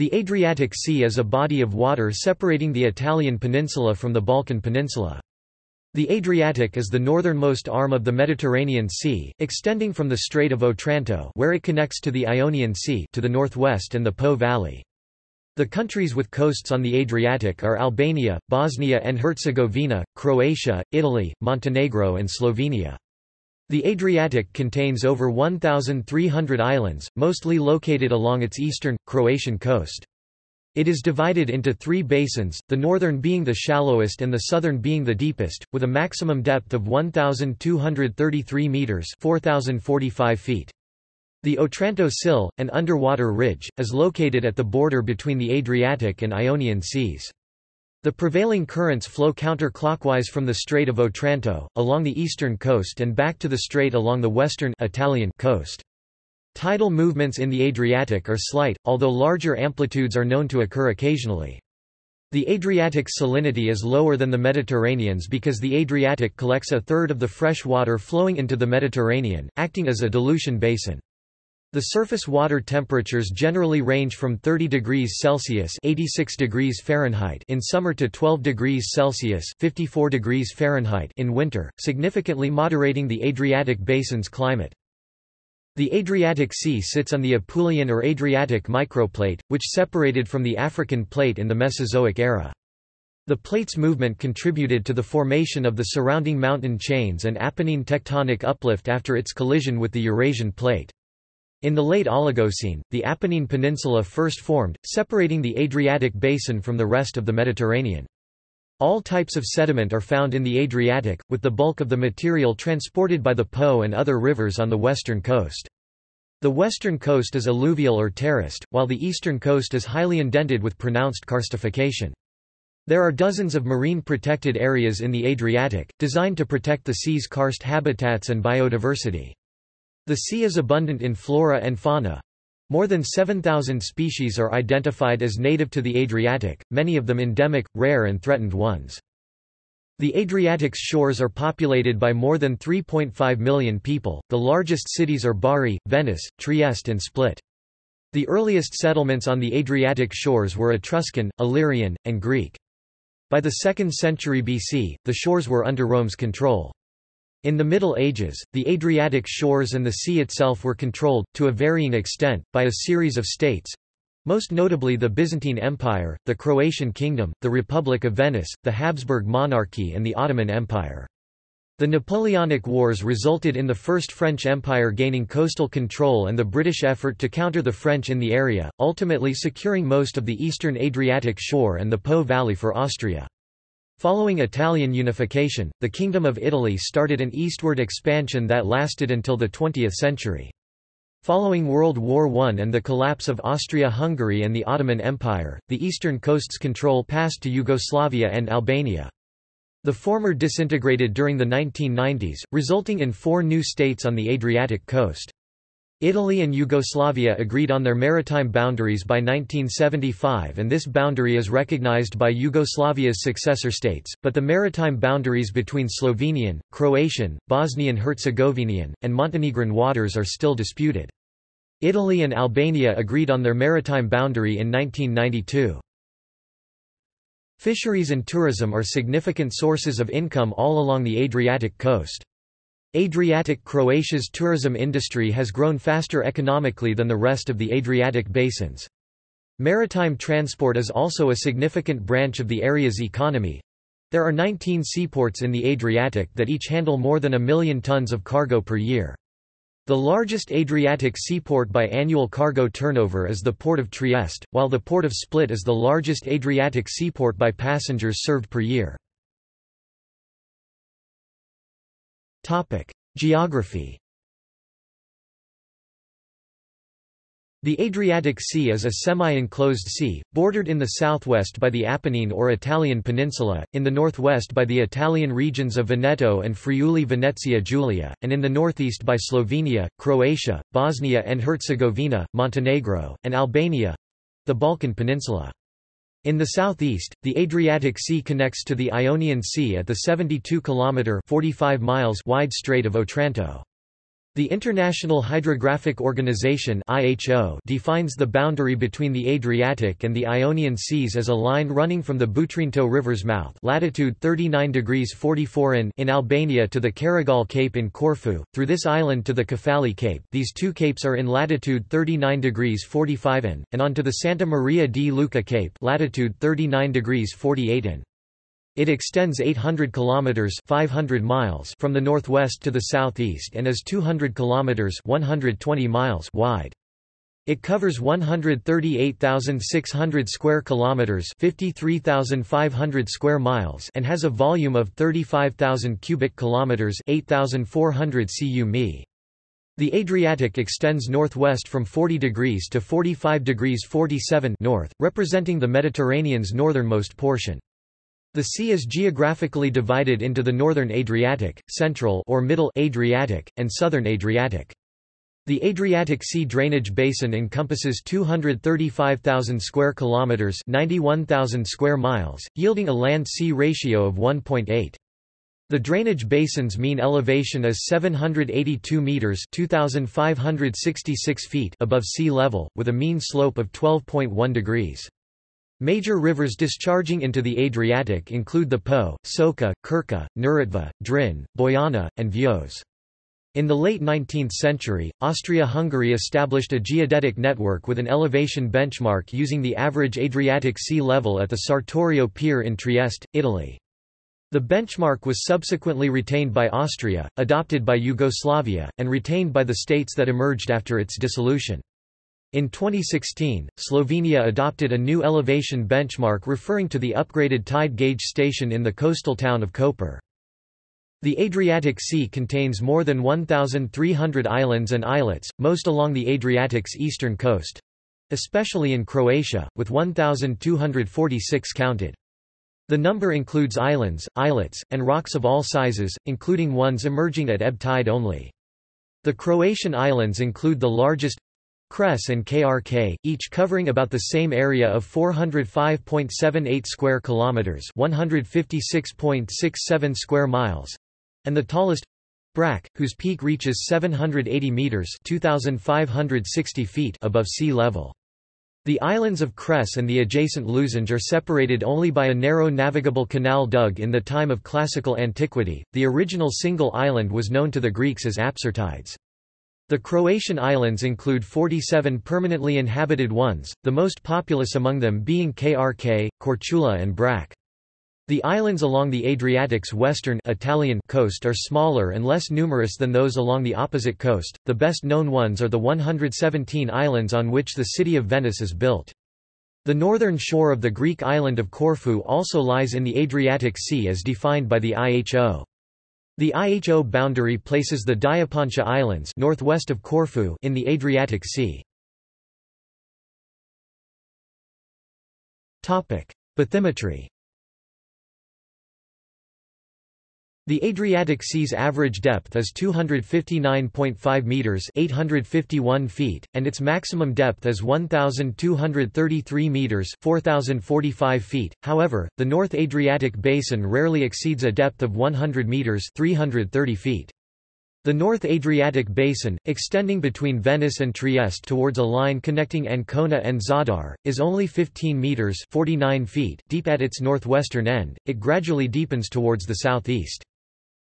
The Adriatic Sea is a body of water separating the Italian peninsula from the Balkan peninsula. The Adriatic is the northernmost arm of the Mediterranean Sea, extending from the Strait of Otranto, where it connects to the Ionian Sea, to the northwest and the Po Valley. The countries with coasts on the Adriatic are Albania, Bosnia and Herzegovina, Croatia, Italy, Montenegro and Slovenia. The Adriatic contains over 1,300 islands, mostly located along its eastern, Croatian coast. It is divided into three basins, the northern being the shallowest and the southern being the deepest, with a maximum depth of 1,233 metres (4,045 feet). The Otranto Sill, an underwater ridge, is located at the border between the Adriatic and Ionian seas. The prevailing currents flow counterclockwise from the Strait of Otranto, along the eastern coast and back to the strait along the western Italian coast. Tidal movements in the Adriatic are slight, although larger amplitudes are known to occur occasionally. The Adriatic's salinity is lower than the Mediterranean's because the Adriatic collects a third of the fresh water flowing into the Mediterranean, acting as a dilution basin. The surface water temperatures generally range from 30 degrees Celsius (86 degrees Fahrenheit) in summer to 12 degrees Celsius (54 degrees Fahrenheit) in winter, significantly moderating the Adriatic basin's climate. The Adriatic Sea sits on the Apulian or Adriatic microplate, which separated from the African plate in the Mesozoic era. The plate's movement contributed to the formation of the surrounding mountain chains and Apennine tectonic uplift after its collision with the Eurasian plate. In the late Oligocene, the Apennine Peninsula first formed, separating the Adriatic basin from the rest of the Mediterranean. All types of sediment are found in the Adriatic, with the bulk of the material transported by the Po and other rivers on the western coast. The western coast is alluvial or terraced, while the eastern coast is highly indented with pronounced karstification. There are dozens of marine protected areas in the Adriatic, designed to protect the sea's karst habitats and biodiversity. The sea is abundant in flora and fauna. More than 7,000 species are identified as native to the Adriatic, many of them endemic, rare and threatened ones. The Adriatic's shores are populated by more than 3.5 million people. The largest cities are Bari, Venice, Trieste and Split. The earliest settlements on the Adriatic shores were Etruscan, Illyrian, and Greek. By the 2nd century BC, the shores were under Rome's control. In the Middle Ages, the Adriatic shores and the sea itself were controlled, to a varying extent, by a series of states—most notably the Byzantine Empire, the Croatian Kingdom, the Republic of Venice, the Habsburg Monarchy and the Ottoman Empire. The Napoleonic Wars resulted in the First French Empire gaining coastal control and the British effort to counter the French in the area, ultimately securing most of the eastern Adriatic shore and the Po Valley for Austria. Following Italian unification, the Kingdom of Italy started an eastward expansion that lasted until the 20th century. Following World War I and the collapse of Austria-Hungary and the Ottoman Empire, the eastern coast's control passed to Yugoslavia and Albania. The former disintegrated during the 1990s, resulting in four new states on the Adriatic coast. Italy and Yugoslavia agreed on their maritime boundaries by 1975 and this boundary is recognized by Yugoslavia's successor states, but the maritime boundaries between Slovenian, Croatian, Bosnian-Herzegovinian, and Montenegrin waters are still disputed. Italy and Albania agreed on their maritime boundary in 1992. Fisheries and tourism are significant sources of income all along the Adriatic coast. Adriatic Croatia's tourism industry has grown faster economically than the rest of the Adriatic basins. Maritime transport is also a significant branch of the area's economy. There are 19 seaports in the Adriatic that each handle more than 1 million tons of cargo per year. The largest Adriatic seaport by annual cargo turnover is the port of Trieste, while the port of Split is the largest Adriatic seaport by passengers served per year. Geography. The Adriatic Sea is a semi-enclosed sea, bordered in the southwest by the Apennine or Italian Peninsula, in the northwest by the Italian regions of Veneto and Friuli Venezia Giulia, and in the northeast by Slovenia, Croatia, Bosnia and Herzegovina, Montenegro, and Albania—the Balkan Peninsula. In the southeast, the Adriatic Sea connects to the Ionian Sea at the 72-kilometre (45 miles) wide Strait of Otranto. The International Hydrographic Organization (IHO) defines the boundary between the Adriatic and the Ionian Seas as a line running from the Butrinto River's mouth, latitude 39°44' in Albania to the Karagal Cape in Corfu, through this island to the Kefali Cape. These two capes are in latitude 39°45' and onto the Santa Maria di Luca Cape, latitude 39°48'. It extends 800 kilometers (500 miles) from the northwest to the southeast and is 200 kilometers (120 miles) wide. It covers 138,600 square kilometers (53,500 square miles) and has a volume of 35,000 cubic kilometers (8,400 cu-mi). The Adriatic extends northwest from 40° to 45°47' north, representing the Mediterranean's northernmost portion. The sea is geographically divided into the northern Adriatic, central or middle Adriatic, and southern Adriatic. The Adriatic Sea drainage basin encompasses 235,000 square kilometers, 91,000 square miles, yielding a land-sea ratio of 1.8. The drainage basin's mean elevation is 782 meters, 2,566 feet above sea level, with a mean slope of 12.1 degrees. Major rivers discharging into the Adriatic include the Po, Soka, Krka, Neretva, Drin, Bojana, and Vjoz. In the late 19th century, Austria-Hungary established a geodetic network with an elevation benchmark using the average Adriatic sea level at the Sartorio Pier in Trieste, Italy. The benchmark was subsequently retained by Austria, adopted by Yugoslavia, and retained by the states that emerged after its dissolution. In 2016, Slovenia adopted a new elevation benchmark referring to the upgraded tide gauge station in the coastal town of Koper. The Adriatic Sea contains more than 1,300 islands and islets, most along the Adriatic's eastern coast, especially in Croatia, with 1,246 counted. The number includes islands, islets, and rocks of all sizes, including ones emerging at ebb tide only. The Croatian islands include the largest, Cres and Krk, each covering about the same area of 405.78 square kilometers, 156.67 square miles, and the tallest, Brac, whose peak reaches 780 meters, 2,560 feet above sea level. The islands of Cres and the adjacent Luzanj are separated only by a narrow navigable canal dug in the time of classical antiquity. The original single island was known to the Greeks as Apsyrtides. The Croatian islands include 47 permanently inhabited ones, the most populous among them being Krk, Korčula and Brac. The islands along the Adriatic's western Italian coast are smaller and less numerous than those along the opposite coast. The best known ones are the 117 islands on which the city of Venice is built. The northern shore of the Greek island of Corfu also lies in the Adriatic Sea as defined by the IHO. The IHO boundary places the Diapontia Islands northwest of Corfu in the Adriatic Sea. Topic: Bathymetry. The Adriatic Sea's average depth is 259.5 meters (851 feet) and its maximum depth is 1,233 meters (4,045 feet). However, the North Adriatic basin rarely exceeds a depth of 100 meters (330 feet). The North Adriatic basin, extending between Venice and Trieste towards a line connecting Ancona and Zadar, is only 15 meters (49 feet) deep at its northwestern end. It gradually deepens towards the southeast.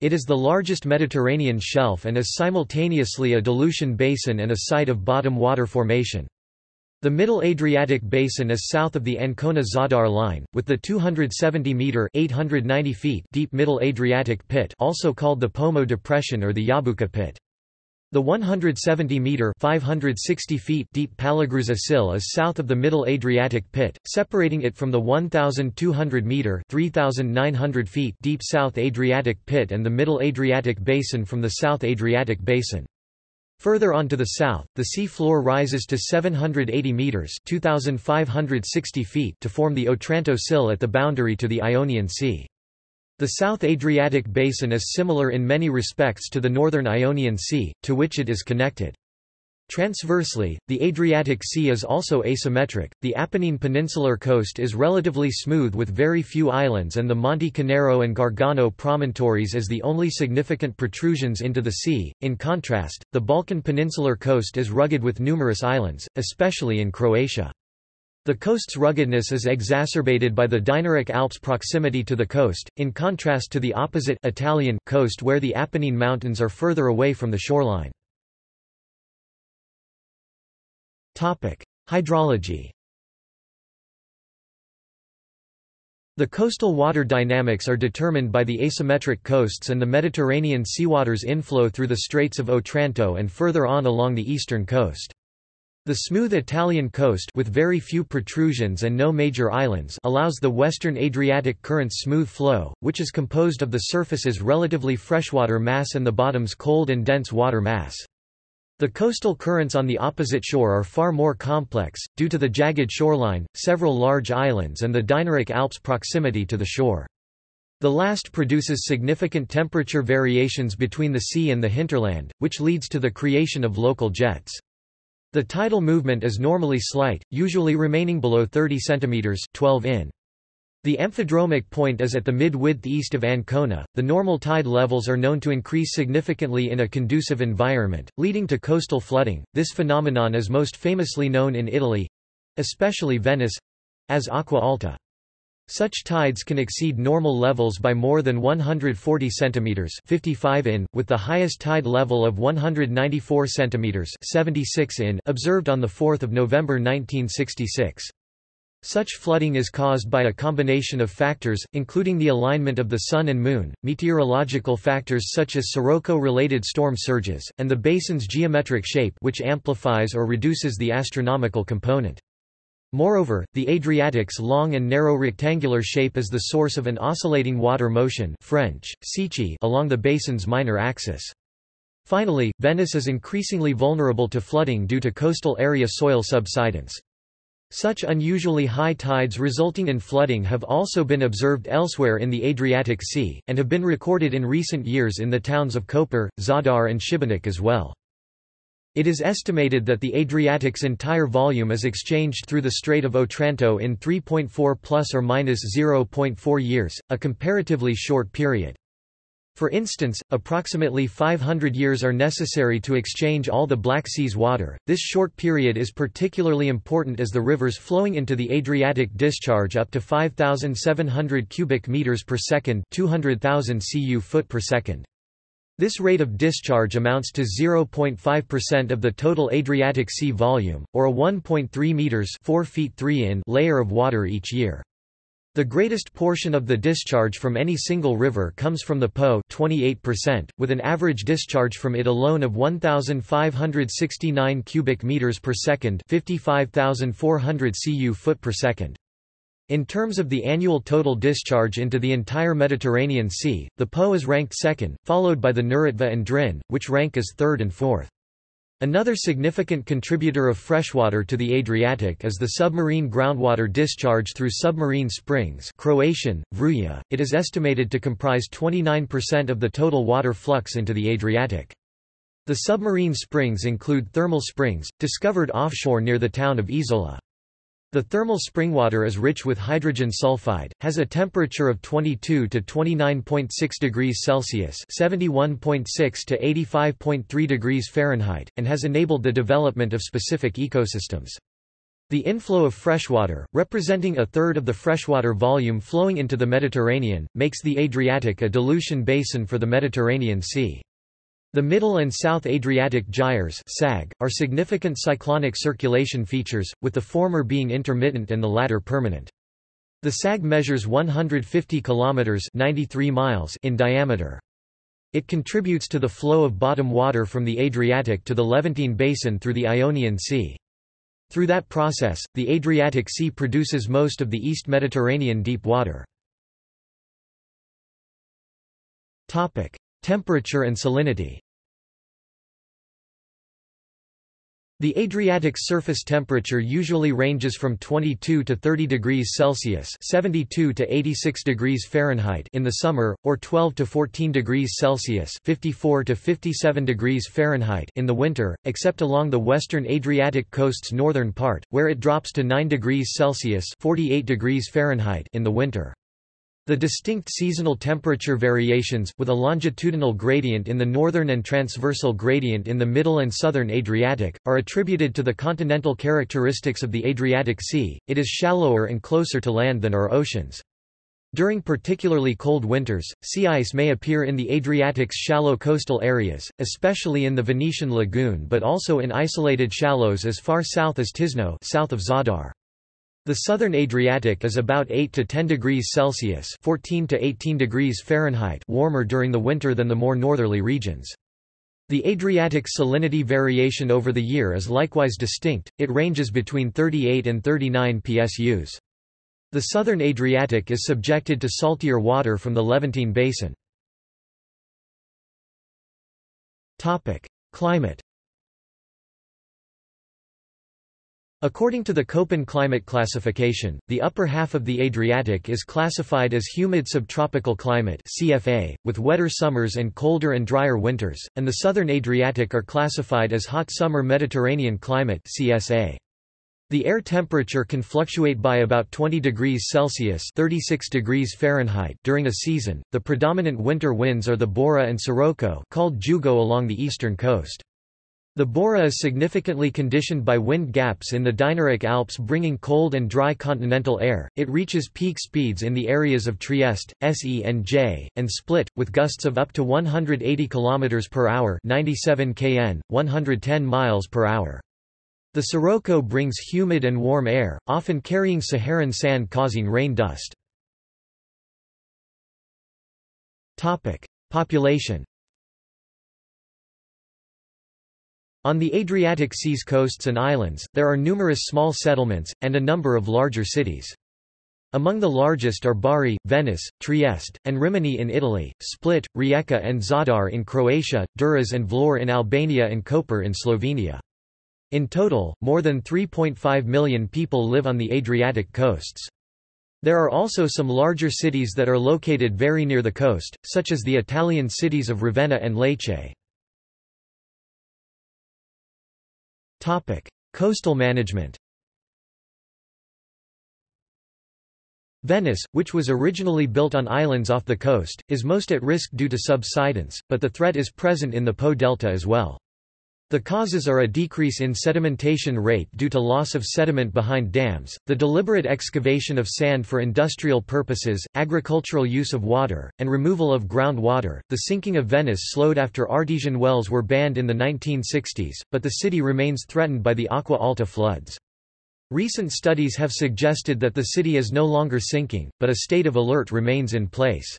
It is the largest Mediterranean shelf and is simultaneously a dilution basin and a site of bottom water formation. The Middle Adriatic basin is south of the Ancona-Zadar line, with the 270-metre (890 feet) deep Middle Adriatic pit also called the Pomo depression or the Jabuka pit. The 170-metre (560 feet) deep Palagruza Sill is south of the Middle Adriatic pit, separating it from the 1,200-metre (3,900 feet) deep South Adriatic pit and the Middle Adriatic basin from the South Adriatic basin. Further on to the south, the sea floor rises to 780 metres (2,560 feet) to form the Otranto Sill at the boundary to the Ionian Sea. The South Adriatic basin is similar in many respects to the northern Ionian Sea, to which it is connected. Transversely, the Adriatic Sea is also asymmetric, the Apennine peninsular coast is relatively smooth with very few islands and the Monte Canero and Gargano promontories as the only significant protrusions into the sea. In contrast, the Balkan peninsular coast is rugged with numerous islands, especially in Croatia. The coast's ruggedness is exacerbated by the Dinaric Alps' proximity to the coast, in contrast to the opposite Italian coast where the Apennine Mountains are further away from the shoreline. Hydrology. The coastal water dynamics are determined by the asymmetric coasts and the Mediterranean seawater's inflow through the Straits of Otranto and further on along the eastern coast. The smooth Italian coast with very few protrusions and no major islands allows the western Adriatic current's smooth flow, which is composed of the surface's relatively freshwater mass and the bottom's cold and dense water mass. The coastal currents on the opposite shore are far more complex, due to the jagged shoreline, several large islands and the Dinaric Alps' proximity to the shore. The last produces significant temperature variations between the sea and the hinterland, which leads to the creation of local jets. The tidal movement is normally slight, usually remaining below 30 cm 12 in. The amphidromic point is at the mid-width east of Ancona. The normal tide levels are known to increase significantly in a conducive environment, leading to coastal flooding. This phenomenon is most famously known in Italy, especially Venice, as acqua alta. Such tides can exceed normal levels by more than 140 cm (55 in), with the highest tide level of 194 cm (76 in) observed on the 4th of November 1966. Such flooding is caused by a combination of factors, including the alignment of the Sun and Moon, meteorological factors such as Sirocco-related storm surges, and the basin's geometric shape, which amplifies or reduces the astronomical component. Moreover, the Adriatic's long and narrow rectangular shape is the source of an oscillating water motion (French: "sichi") along the basin's minor axis. Finally, Venice is increasingly vulnerable to flooding due to coastal area soil subsidence. Such unusually high tides resulting in flooding have also been observed elsewhere in the Adriatic Sea, and have been recorded in recent years in the towns of Koper, Zadar and Šibenik as well. It is estimated that the Adriatic's entire volume is exchanged through the Strait of Otranto in 3.4 plus or minus 0.4 years, a comparatively short period. For instance, approximately 500 years are necessary to exchange all the Black Sea's water. This short period is particularly important as the rivers flowing into the Adriatic discharge up to 5,700 cubic meters per second, 200,000 cu foot per second. This rate of discharge amounts to 0.5% of the total Adriatic Sea volume, or a 1.3 meters, 4 feet 3 in layer of water each year. The greatest portion of the discharge from any single river comes from the Po, 28%, with an average discharge from it alone of 1,569 cubic meters per second, 55,400 cu foot per second. In terms of the annual total discharge into the entire Mediterranean Sea, the Po is ranked second, followed by the Neretva and Drin, which rank as third and fourth. Another significant contributor of freshwater to the Adriatic is the submarine groundwater discharge through submarine springs (Croatian: vruja). It is estimated to comprise 29% of the total water flux into the Adriatic. The submarine springs include thermal springs, discovered offshore near the town of Izola. The thermal springwater is rich with hydrogen sulfide, has a temperature of 22 to 29.6 degrees Celsius (71.6 to 85.3 degrees Fahrenheit), and has enabled the development of specific ecosystems. The inflow of freshwater, representing a third of the freshwater volume flowing into the Mediterranean, makes the Adriatic a dilution basin for the Mediterranean Sea. The Middle and South Adriatic gyres are significant cyclonic circulation features, with the former being intermittent and the latter permanent. The sag measures 150 km (93 miles) in diameter. It contributes to the flow of bottom water from the Adriatic to the Levantine Basin through the Ionian Sea. Through that process, the Adriatic Sea produces most of the East Mediterranean deep water. Temperature and salinity. The Adriatic surface temperature usually ranges from 22 to 30 degrees Celsius (72 to 86 degrees Fahrenheit) in the summer, or 12 to 14 degrees Celsius (54 to 57 degrees Fahrenheit) in the winter, except along the western Adriatic coast's northern part, where it drops to 9 degrees Celsius (48 degrees Fahrenheit) in the winter. The distinct seasonal temperature variations, with a longitudinal gradient in the northern and transversal gradient in the middle and southern Adriatic, are attributed to the continental characteristics of the Adriatic Sea. It is shallower and closer to land than our oceans. During particularly cold winters, sea ice may appear in the Adriatic's shallow coastal areas, especially in the Venetian lagoon, but also in isolated shallows as far south as Tisno, south of Zadar. The southern Adriatic is about 8 to 10 degrees Celsius (14 to 18 degrees Fahrenheit) warmer during the winter than the more northerly regions. The Adriatic salinity variation over the year is likewise distinct; it ranges between 38 and 39 pSUs. The southern Adriatic is subjected to saltier water from the Levantine Basin. Climate. According to the Köppen climate classification, the upper half of the Adriatic is classified as humid subtropical climate (CFA), with wetter summers and colder and drier winters, and the southern Adriatic are classified as hot summer Mediterranean climate (CSA). The air temperature can fluctuate by about 20 degrees Celsius (36 degrees Fahrenheit) during a season. The predominant winter winds are the Bora and Sirocco, called Jugo along the eastern coast. The Bora is significantly conditioned by wind gaps in the Dinaric Alps bringing cold and dry continental air. It reaches peak speeds in the areas of Trieste, Senj, and Split, with gusts of up to 180 km per hour 97 kN, 110 miles per hour. The Sirocco brings humid and warm air, often carrying Saharan sand causing rain dust. Population. On the Adriatic Sea's coasts and islands, there are numerous small settlements, and a number of larger cities. Among the largest are Bari, Venice, Trieste, and Rimini in Italy, Split, Rijeka and Zadar in Croatia, Duras and Vlor in Albania and Koper in Slovenia. In total, more than 3.5 million people live on the Adriatic coasts. There are also some larger cities that are located very near the coast, such as the Italian cities of Ravenna and Lecce. Coastal management. Venice, which was originally built on islands off the coast, is most at risk due to subsidence, but the threat is present in the Po Delta as well. The causes are a decrease in sedimentation rate due to loss of sediment behind dams, the deliberate excavation of sand for industrial purposes, agricultural use of water, and removal of groundwater. The sinking of Venice slowed after artesian wells were banned in the 1960s, but the city remains threatened by the Acqua Alta floods. Recent studies have suggested that the city is no longer sinking, but a state of alert remains in place.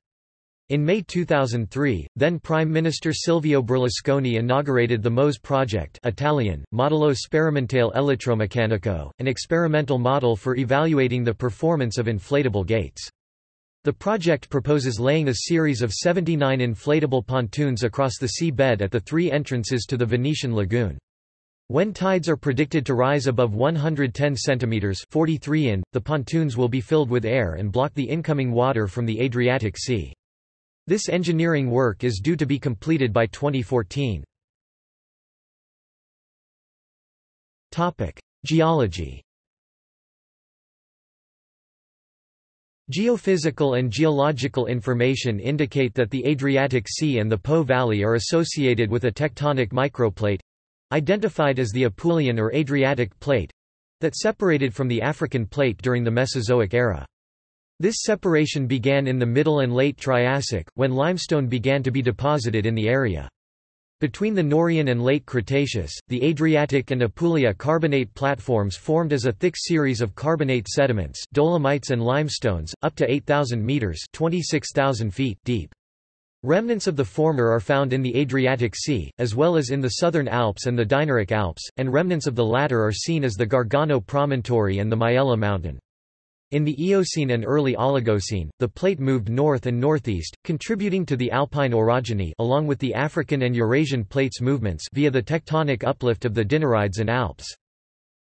In May 2003, then Prime Minister Silvio Berlusconi inaugurated the MOSE project, Italian, Modello Sperimentale Elettromeccanico, an experimental model for evaluating the performance of inflatable gates. The project proposes laying a series of 79 inflatable pontoons across the seabed at the three entrances to the Venetian lagoon. When tides are predicted to rise above 110 cm (43 in), the pontoons will be filled with air and block the incoming water from the Adriatic Sea. This engineering work is due to be completed by 2014. Geology. Geophysical and geological information indicate that the Adriatic Sea and the Po Valley are associated with a tectonic microplate—identified as the Apulian or Adriatic Plate—that separated from the African Plate during the Mesozoic era. This separation began in the Middle and Late Triassic, when limestone began to be deposited in the area. Between the Norian and Late Cretaceous, the Adriatic and Apulia carbonate platforms formed as a thick series of carbonate sediments, dolomites and limestones, up to 8,000 meters (26,000 feet) deep. Remnants of the former are found in the Adriatic Sea, as well as in the Southern Alps and the Dinaric Alps, and remnants of the latter are seen as the Gargano Promontory and the Myella Mountain. In the Eocene and early Oligocene, the plate moved north and northeast, contributing to the Alpine orogeny along with the African and Eurasian plates movements via the tectonic uplift of the Dinarides and Alps.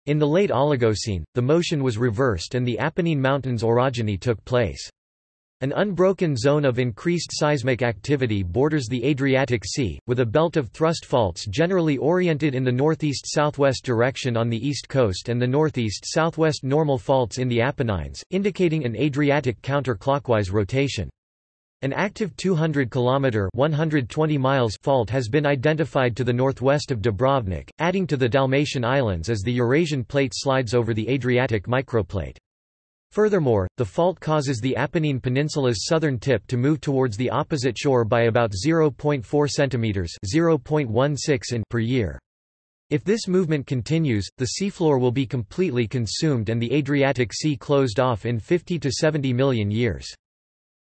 In the late Oligocene, the motion was reversed and the Apennine Mountains orogeny took place. An unbroken zone of increased seismic activity borders the Adriatic Sea, with a belt of thrust faults generally oriented in the northeast-southwest direction on the east coast and the northeast-southwest normal faults in the Apennines, indicating an Adriatic counterclockwise rotation. An active 200-kilometer (120 miles) fault has been identified to the northwest of Dubrovnik, adding to the Dalmatian islands as the Eurasian plate slides over the Adriatic microplate. Furthermore, the fault causes the Apennine Peninsula's southern tip to move towards the opposite shore by about 0.4 cm (0.16 in) per year. If this movement continues, the seafloor will be completely consumed and the Adriatic Sea closed off in 50 to 70 million years.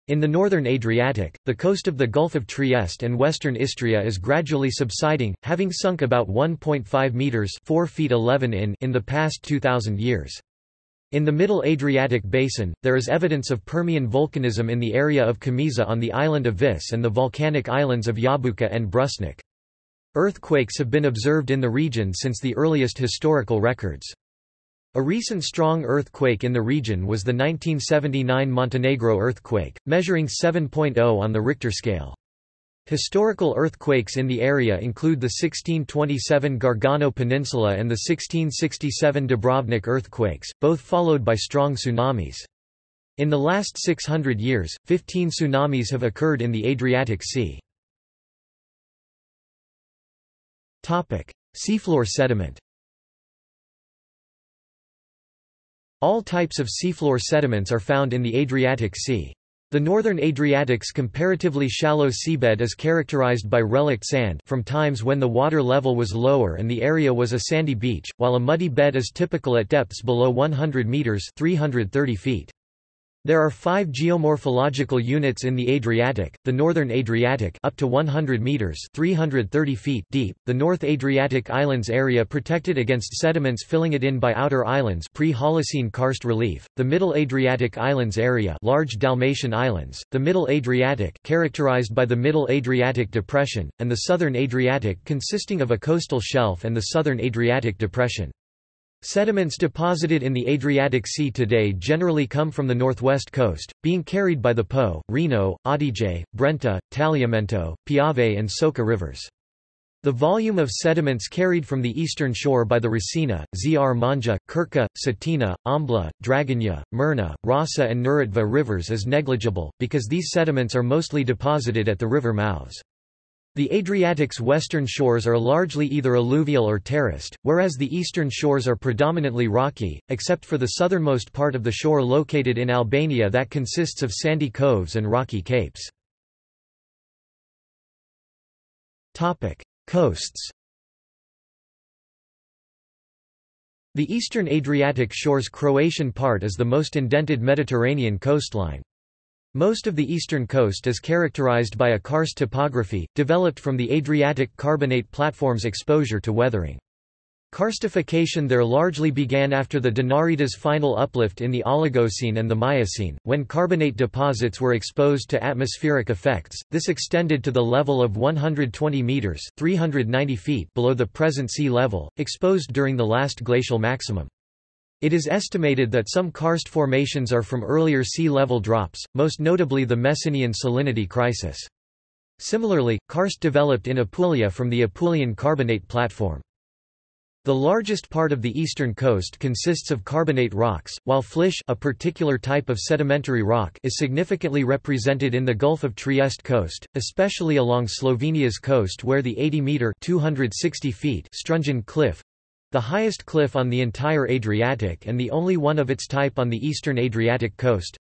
In the northern Adriatic, the coast of the Gulf of Trieste and western Istria is gradually subsiding, having sunk about 1.5 meters (4 feet 11 in) in the past 2,000 years. In the Middle Adriatic Basin, there is evidence of Permian volcanism in the area of Kamiza on the island of Vis and the volcanic islands of Jabuka and Brusnik. Earthquakes have been observed in the region since the earliest historical records. A recent strong earthquake in the region was the 1979 Montenegro earthquake, measuring 7.0 on the Richter scale. Historical earthquakes in the area include the 1627 Gargano Peninsula and the 1667 Dubrovnik earthquakes, both followed by strong tsunamis. In the last 600 years, 15 tsunamis have occurred in the Adriatic Sea. Topic: Seafloor sediment. All types of seafloor sediments are found in the Adriatic Sea. The northern Adriatic's comparatively shallow seabed is characterized by relict sand from times when the water level was lower and the area was a sandy beach, while a muddy bed is typical at depths below 100 meters (330 feet). There are 5 geomorphological units in the Adriatic: the northern Adriatic up to 100 meters (330 feet) deep, the North Adriatic Islands area protected against sediments filling it in by outer islands pre-Holocene karst relief, the Middle Adriatic Islands area, large Dalmatian islands, the Middle Adriatic characterized by the Middle Adriatic Depression, and the Southern Adriatic consisting of a coastal shelf and the Southern Adriatic Depression. Sediments deposited in the Adriatic Sea today generally come from the northwest coast, being carried by the Po, Reno, Adige, Brenta, Tagliamento, Piave and Soca rivers. The volume of sediments carried from the eastern shore by the Rasina, Zr Manja, Krka, Cetina, Ambla, Dragonja, Myrna, Rasa and Neretva rivers is negligible, because these sediments are mostly deposited at the river mouths. The Adriatic's western shores are largely either alluvial or terraced, whereas the eastern shores are predominantly rocky, except for the southernmost part of the shore located in Albania that consists of sandy coves and rocky capes. Coasts. The eastern Adriatic shore's Croatian part is the most indented Mediterranean coastline. Most of the eastern coast is characterized by a karst topography, developed from the Adriatic carbonate platform's exposure to weathering. Karstification there largely began after the Dinarida's final uplift in the Oligocene and the Miocene, when carbonate deposits were exposed to atmospheric effects. This extended to the level of 120 meters (390 feet) below the present sea level, exposed during the last glacial maximum. It is estimated that some karst formations are from earlier sea level drops, most notably the Messinian salinity crisis. Similarly, karst developed in Apulia from the Apulian carbonate platform. The largest part of the eastern coast consists of carbonate rocks, while flysch, a particular type of sedimentary rock, is significantly represented in the Gulf of Trieste coast, especially along Slovenia's coast where the 80-meter (260 feet) Strunjan cliff, the highest cliff on the entire Adriatic and the only one of its type on the eastern Adriatic coast,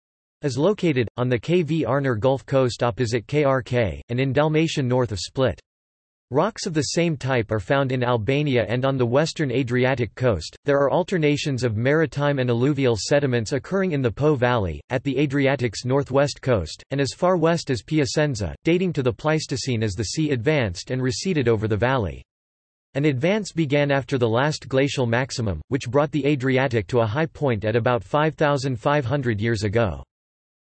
is located on the KV Arner Gulf coast opposite KRK, and in Dalmatia north of Split. Rocks of the same type are found in Albania and on the western Adriatic coast. There are alternations of maritime and alluvial sediments occurring in the Po Valley, at the Adriatic's northwest coast, and as far west as Piacenza, dating to the Pleistocene as the sea advanced and receded over the valley. An advance began after the last glacial maximum, which brought the Adriatic to a high point at about 5,500 years ago.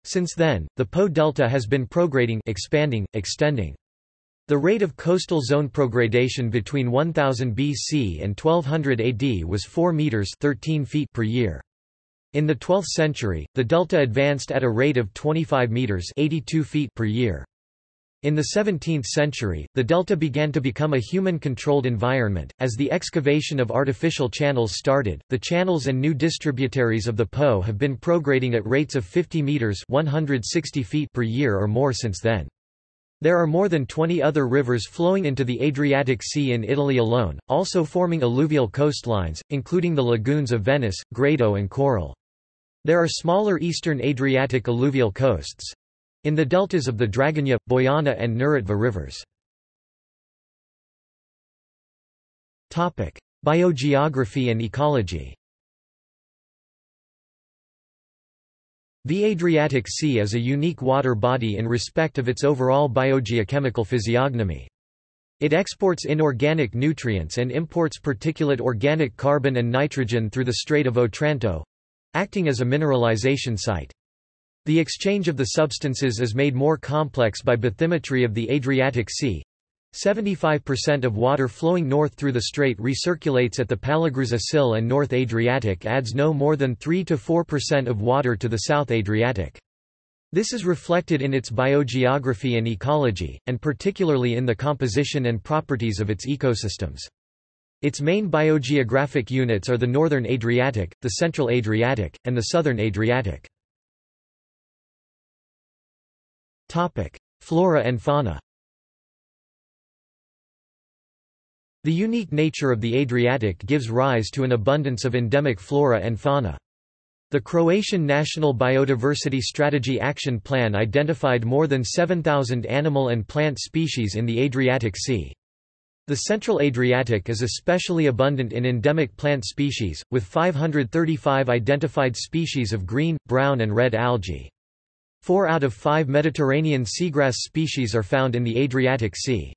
Since then, the Po delta has been prograding, expanding, extending. The rate of coastal zone progradation between 1000 BC and 1200 AD was 4 meters (13 feet) per year. In the 12th century, the delta advanced at a rate of 25 meters (82 feet) per year. In the 17th century, the delta began to become a human-controlled environment. As the excavation of artificial channels started, the channels and new distributaries of the Po have been prograding at rates of 50 meters (160 feet) per year or more since then. There are more than 20 other rivers flowing into the Adriatic Sea in Italy alone, also forming alluvial coastlines, including the lagoons of Venice, Grado and Coral. There are smaller eastern Adriatic alluvial coasts in the deltas of the Dragonja, Bojana and Neretva rivers. Biogeography and ecology. The Adriatic Sea is a unique water body in respect of its overall biogeochemical physiognomy. It exports inorganic nutrients and imports particulate organic carbon and nitrogen through the Strait of Otranto—acting as a mineralization site. The exchange of the substances is made more complex by bathymetry of the Adriatic Sea. 75% of water flowing north through the strait recirculates at the Palagruza Sill, and North Adriatic adds no more than 3 to 4% of water to the South Adriatic. This is reflected in its biogeography and ecology, and particularly in the composition and properties of its ecosystems. Its main biogeographic units are the Northern Adriatic, the Central Adriatic, and the Southern Adriatic. Flora and fauna. The unique nature of the Adriatic gives rise to an abundance of endemic flora and fauna. The Croatian National Biodiversity Strategy Action Plan identified more than 7,000 animal and plant species in the Adriatic Sea. The Central Adriatic is especially abundant in endemic plant species, with 535 identified species of green, brown and red algae. 4 out of 5 Mediterranean seagrass species are found in the Adriatic Sea.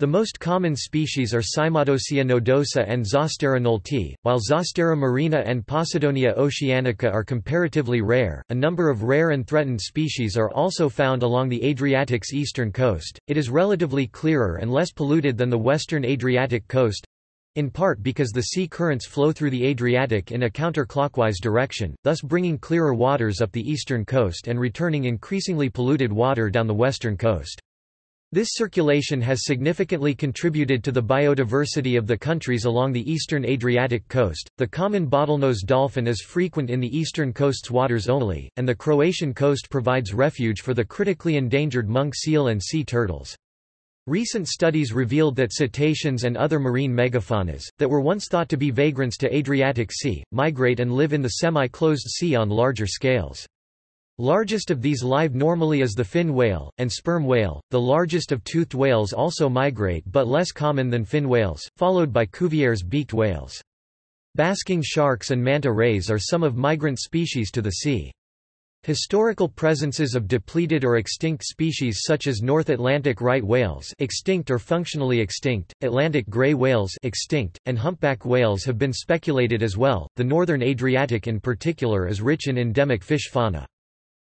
The most common species are Cymodocea nodosa and Zostera nolti, while Zostera marina and Posidonia oceanica are comparatively rare. A number of rare and threatened species are also found along the Adriatic's eastern coast. It is relatively clearer and less polluted than the western Adriatic coast, in part because the sea currents flow through the Adriatic in a counterclockwise direction, thus bringing clearer waters up the eastern coast and returning increasingly polluted water down the western coast. This circulation has significantly contributed to the biodiversity of the countries along the eastern Adriatic coast. The common bottlenose dolphin is frequent in the eastern coast's waters only, and the Croatian coast provides refuge for the critically endangered monk seal and sea turtles. Recent studies revealed that cetaceans and other marine megafaunas, that were once thought to be vagrants to the Adriatic Sea, migrate and live in the semi-closed sea on larger scales. Largest of these live normally is the fin whale, and sperm whale. The largest of toothed whales also migrate, but less common than fin whales, followed by Cuvier's beaked whales. Basking sharks and manta rays are some of migrant species to the sea. Historical presences of depleted or extinct species such as North Atlantic right whales extinct or functionally extinct, Atlantic gray whales extinct, and humpback whales have been speculated as well. The northern Adriatic in particular is rich in endemic fish fauna.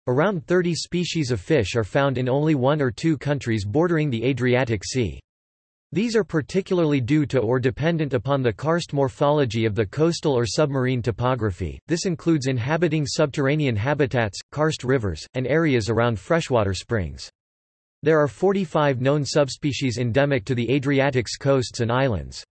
Around 30 species of fish are found in only 1 or 2 countries bordering the Adriatic Sea. These are particularly due to or dependent upon the karst morphology of the coastal or submarine topography. This includes inhabiting subterranean habitats, karst rivers, and areas around freshwater springs. There are 45 known subspecies endemic to the Adriatic's coasts and islands.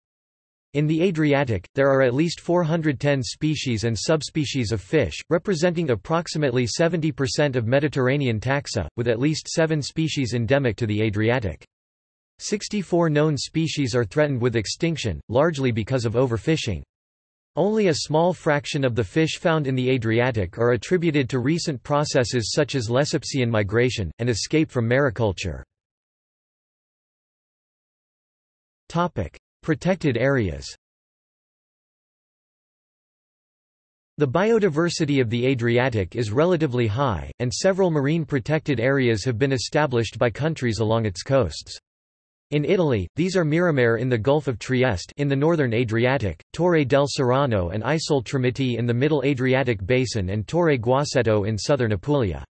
In the Adriatic, there are at least 410 species and subspecies of fish, representing approximately 70% of Mediterranean taxa, with at least 7 species endemic to the Adriatic. 64 known species are threatened with extinction, largely because of overfishing. Only a small fraction of the fish found in the Adriatic are attributed to recent processes such as Lesopsian migration, and escape from mariculture. Protected areas. The biodiversity of the Adriatic is relatively high, and several marine protected areas have been established by countries along its coasts. In Italy, these are Miramare in the Gulf of Trieste in the northern Adriatic, Torre del Serrano and Isole Trimiti in the middle Adriatic basin and Torre Guaceto in southern Apulia.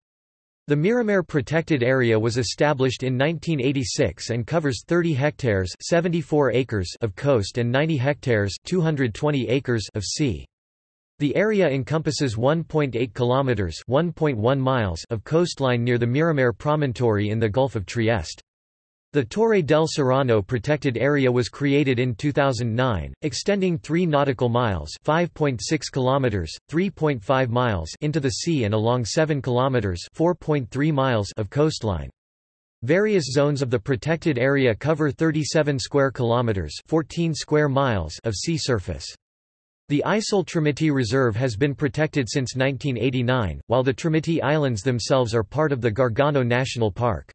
The Miramare protected area was established in 1986 and covers 30 hectares (74 acres) of coast and 90 hectares (220 acres) of sea. The area encompasses 1.8 kilometers (1.1 miles) of coastline near the Miramare promontory in the Gulf of Trieste. The Torre del Serrano protected area was created in 2009, extending 3 nautical miles (5.6 kilometers, 3.5 miles) into the sea and along 7 kilometers (4.3 miles) of coastline. Various zones of the protected area cover 37 square kilometers (14 square miles) of sea surface. The Isole Trimiti Reserve has been protected since 1989, while the Trimiti Islands themselves are part of the Gargano National Park.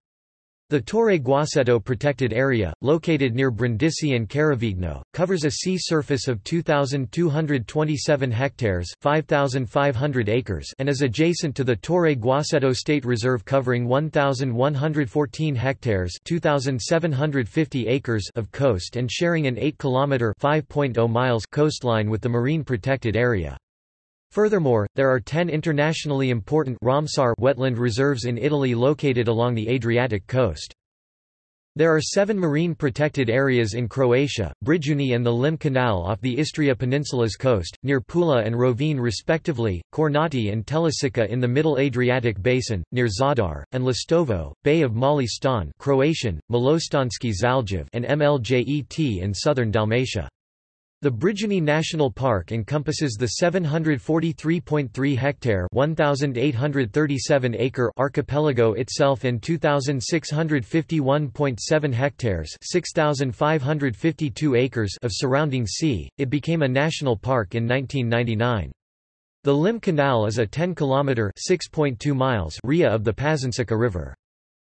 The Torre Guaceto protected area, located near Brindisi and Caravigno, covers a sea surface of 2,227 hectares (5,500 acres) and is adjacent to the Torre Guaceto State Reserve covering 1,114 hectares (2,750 acres) of coast and sharing an 8-kilometer (5.0 miles) coastline with the marine protected area. Furthermore, there are 10 internationally important Ramsar wetland reserves in Italy located along the Adriatic coast. There are 7 marine protected areas in Croatia, Brijuni and the Lim Canal off the Istria Peninsula's coast, near Pula and Rovinj respectively, Kornati and Telisica in the middle Adriatic basin, near Zadar, and Lastovo, Bay of Mali Stan (Croatian, Malostanski zaljev) and Mljet in southern Dalmatia. The Brijuni National Park encompasses the 743.3-hectare (1,837-acre) archipelago itself and 2,651.7 hectares (6,552 acres) of surrounding sea. It became a national park in 1999. The Lim Canal is a 10-kilometer (6.2 miles) ria of the Pazinčica River.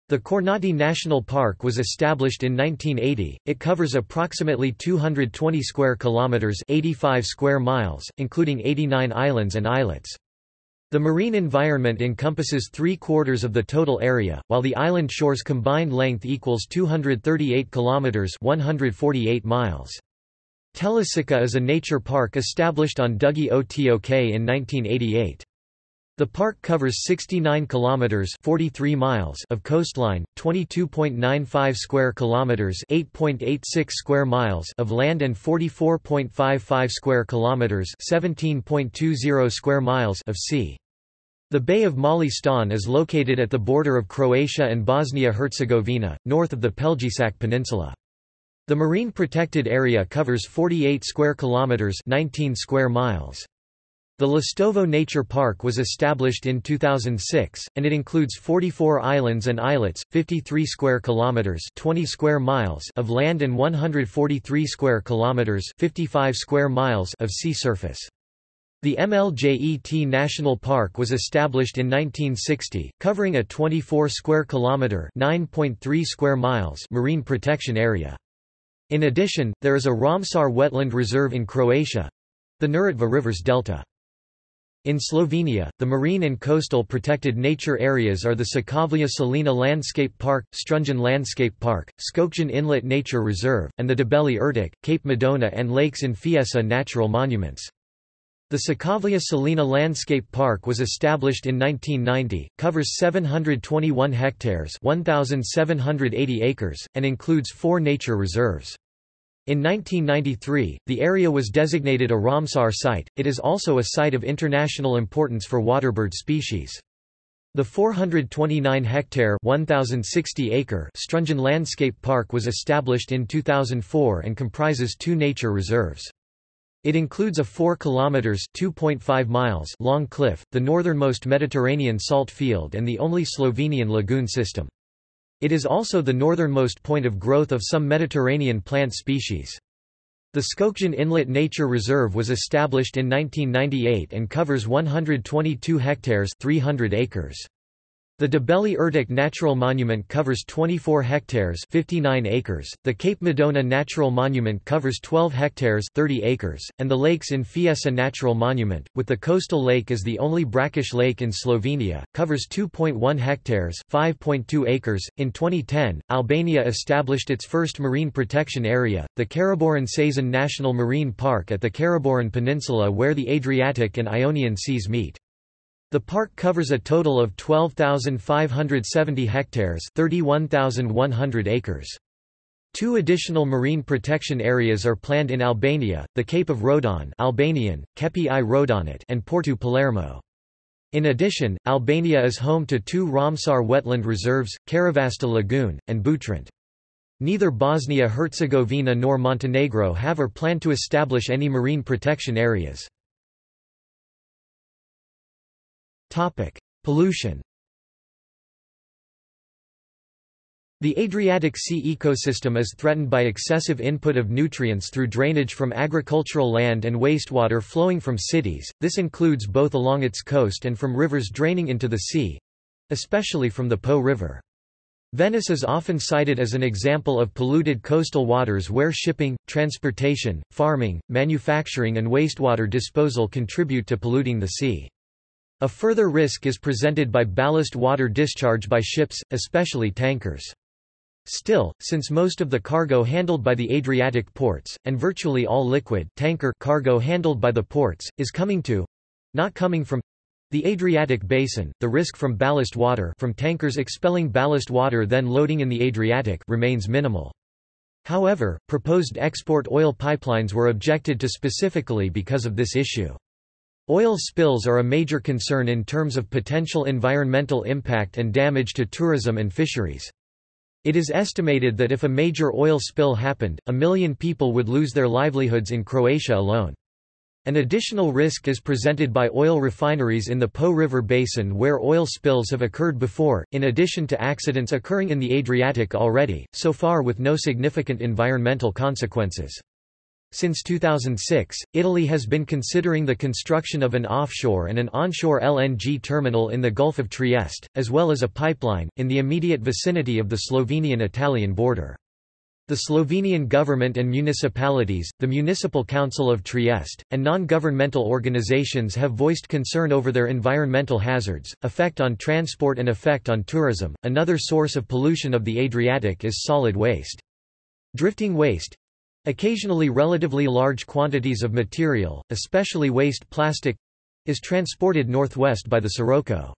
The Kornati National Park was established in 1980. It covers approximately 220 square kilometers (85 square miles), including 89 islands and islets. The marine environment encompasses 3/4 of the total area, while the island shore's combined length equals 238 kilometers (148 miles). Telisica is a nature park established on Dugi Otok in 1988. The park covers 69 kilometers (43 miles) of coastline, 22.95 square kilometers (8.86 square miles) of land and 44.55 square kilometers (17.20 square miles) of sea. The Bay of Mali Stan is located at the border of Croatia and Bosnia-Herzegovina, north of the Pelješac Peninsula. The marine protected area covers 48 square kilometers (19 square miles). The Lastovo Nature Park was established in 2006, and it includes 44 islands and islets, 53 square kilometers (20 square miles) of land and 143 square kilometers (55 square miles) of sea surface. The Mljet National Park was established in 1960, covering a 24 square kilometer (9.3 square miles) marine protection area. In addition, there is a Ramsar wetland reserve in Croatia, the Neretva River's delta. In Slovenia, the marine and coastal protected nature areas are the Sokovlja Salina Landscape Park, Strunjan Landscape Park, Skokjan Inlet Nature Reserve, and the Debeli Ertik, Cape Madonna and Lakes in Fiesa natural monuments. The Sokovlja Salina Landscape Park was established in 1990, covers 721 hectares (1,780 acres), and includes 4 nature reserves. In 1993, the area was designated a Ramsar site. It is also a site of international importance for waterbird species. The 429-hectare (1,060-acre) Strunjan Landscape Park was established in 2004 and comprises 2 nature reserves. It includes a 4 kilometers (2.5 miles) long cliff, the northernmost Mediterranean salt field and the only Slovenian lagoon system. It is also the northernmost point of growth of some Mediterranean plant species. The Skokjan Inlet Nature Reserve was established in 1998 and covers 122 hectares (300 acres). The Debeli Ertek Natural Monument covers 24 hectares (59 acres), the Cape Madonna Natural Monument covers 12 hectares (30 acres), and the lakes in Fiesa Natural Monument, with the coastal lake as the only brackish lake in Slovenia, covers 2.1 hectares (5.2 acres). In 2010, Albania established its first marine protection area, the Karaboran Sazan National Marine Park at the Karaboran Peninsula where the Adriatic and Ionian Seas meet. The park covers a total of 12,570 hectares (31,100 acres). Two additional marine protection areas are planned in Albania, the Cape of Rodon Albanian, Kepi I Rodonit and Porto Palermo. In addition, Albania is home to two Ramsar wetland reserves, Karavasta Lagoon, and Butrint. Neither Bosnia-Herzegovina nor Montenegro have or plan to establish any marine protection areas. Pollution. The Adriatic Sea ecosystem is threatened by excessive input of nutrients through drainage from agricultural land and wastewater flowing from cities. This includes both along its coast and from rivers draining into the sea, especially from the Po River. Venice is often cited as an example of polluted coastal waters where shipping, transportation, farming, manufacturing and wastewater disposal contribute to polluting the sea. A further risk is presented by ballast water discharge by ships, especially tankers. Still, since most of the cargo handled by the Adriatic ports, and virtually all liquid tanker cargo handled by the ports, is coming to—not coming from—the Adriatic basin, the risk from ballast water from tankers expelling ballast water then loading in the Adriatic remains minimal. However, proposed export oil pipelines were objected to specifically because of this issue. Oil spills are a major concern in terms of potential environmental impact and damage to tourism and fisheries. It is estimated that if a major oil spill happened, 1 million people would lose their livelihoods in Croatia alone. An additional risk is presented by oil refineries in the Po River basin where oil spills have occurred before, in addition to accidents occurring in the Adriatic already, so far with no significant environmental consequences. Since 2006, Italy has been considering the construction of an offshore and an onshore LNG terminal in the Gulf of Trieste, as well as a pipeline, in the immediate vicinity of the Slovenian-Italian border. The Slovenian government and municipalities, the Municipal Council of Trieste, and non-governmental organizations have voiced concern over their environmental hazards, effect on transport and effect on tourism. Another source of pollution of the Adriatic is solid waste. Drifting waste, occasionally relatively large quantities of material, especially waste plastic, is transported northwest by the Sirocco.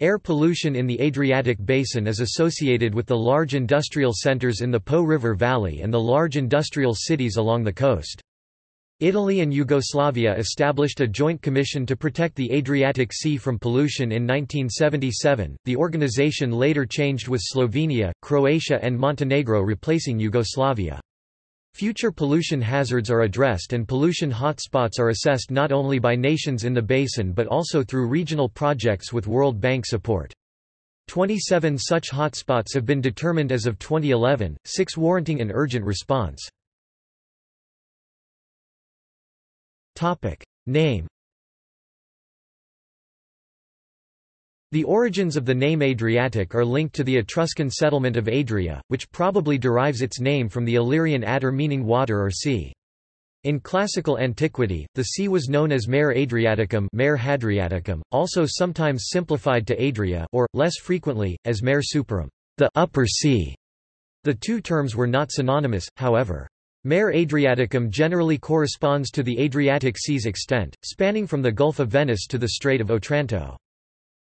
Air pollution in the Adriatic basin is associated with the large industrial centers in the Po River Valley and the large industrial cities along the coast. Italy and Yugoslavia established a joint commission to protect the Adriatic Sea from pollution in 1977. The organization later changed with Slovenia, Croatia and Montenegro replacing Yugoslavia. Future pollution hazards are addressed and pollution hotspots are assessed not only by nations in the basin but also through regional projects with World Bank support. 27 such hotspots have been determined as of 2011, 6 warranting an urgent response. Name. The origins of the name Adriatic are linked to the Etruscan settlement of Adria, which probably derives its name from the Illyrian adder meaning water or sea. In classical antiquity, the sea was known as Mare Adriaticum, Mare Hadriaticum, also sometimes simplified to Adria or, less frequently, as Mare Superum, the upper sea. The two terms were not synonymous, however. Mare Adriaticum generally corresponds to the Adriatic Sea's extent, spanning from the Gulf of Venice to the Strait of Otranto.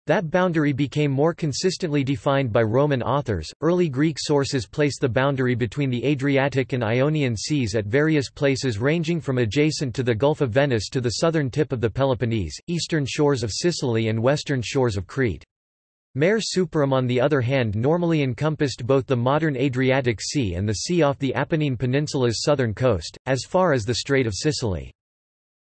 That boundary became more consistently defined by Roman authors. Early Greek sources place the boundary between the Adriatic and Ionian seas at various places ranging from adjacent to the Gulf of Venice to the southern tip of the Peloponnese, eastern shores of Sicily and western shores of Crete. Mare Superum on the other hand normally encompassed both the modern Adriatic Sea and the sea off the Apennine Peninsula's southern coast, as far as the Strait of Sicily.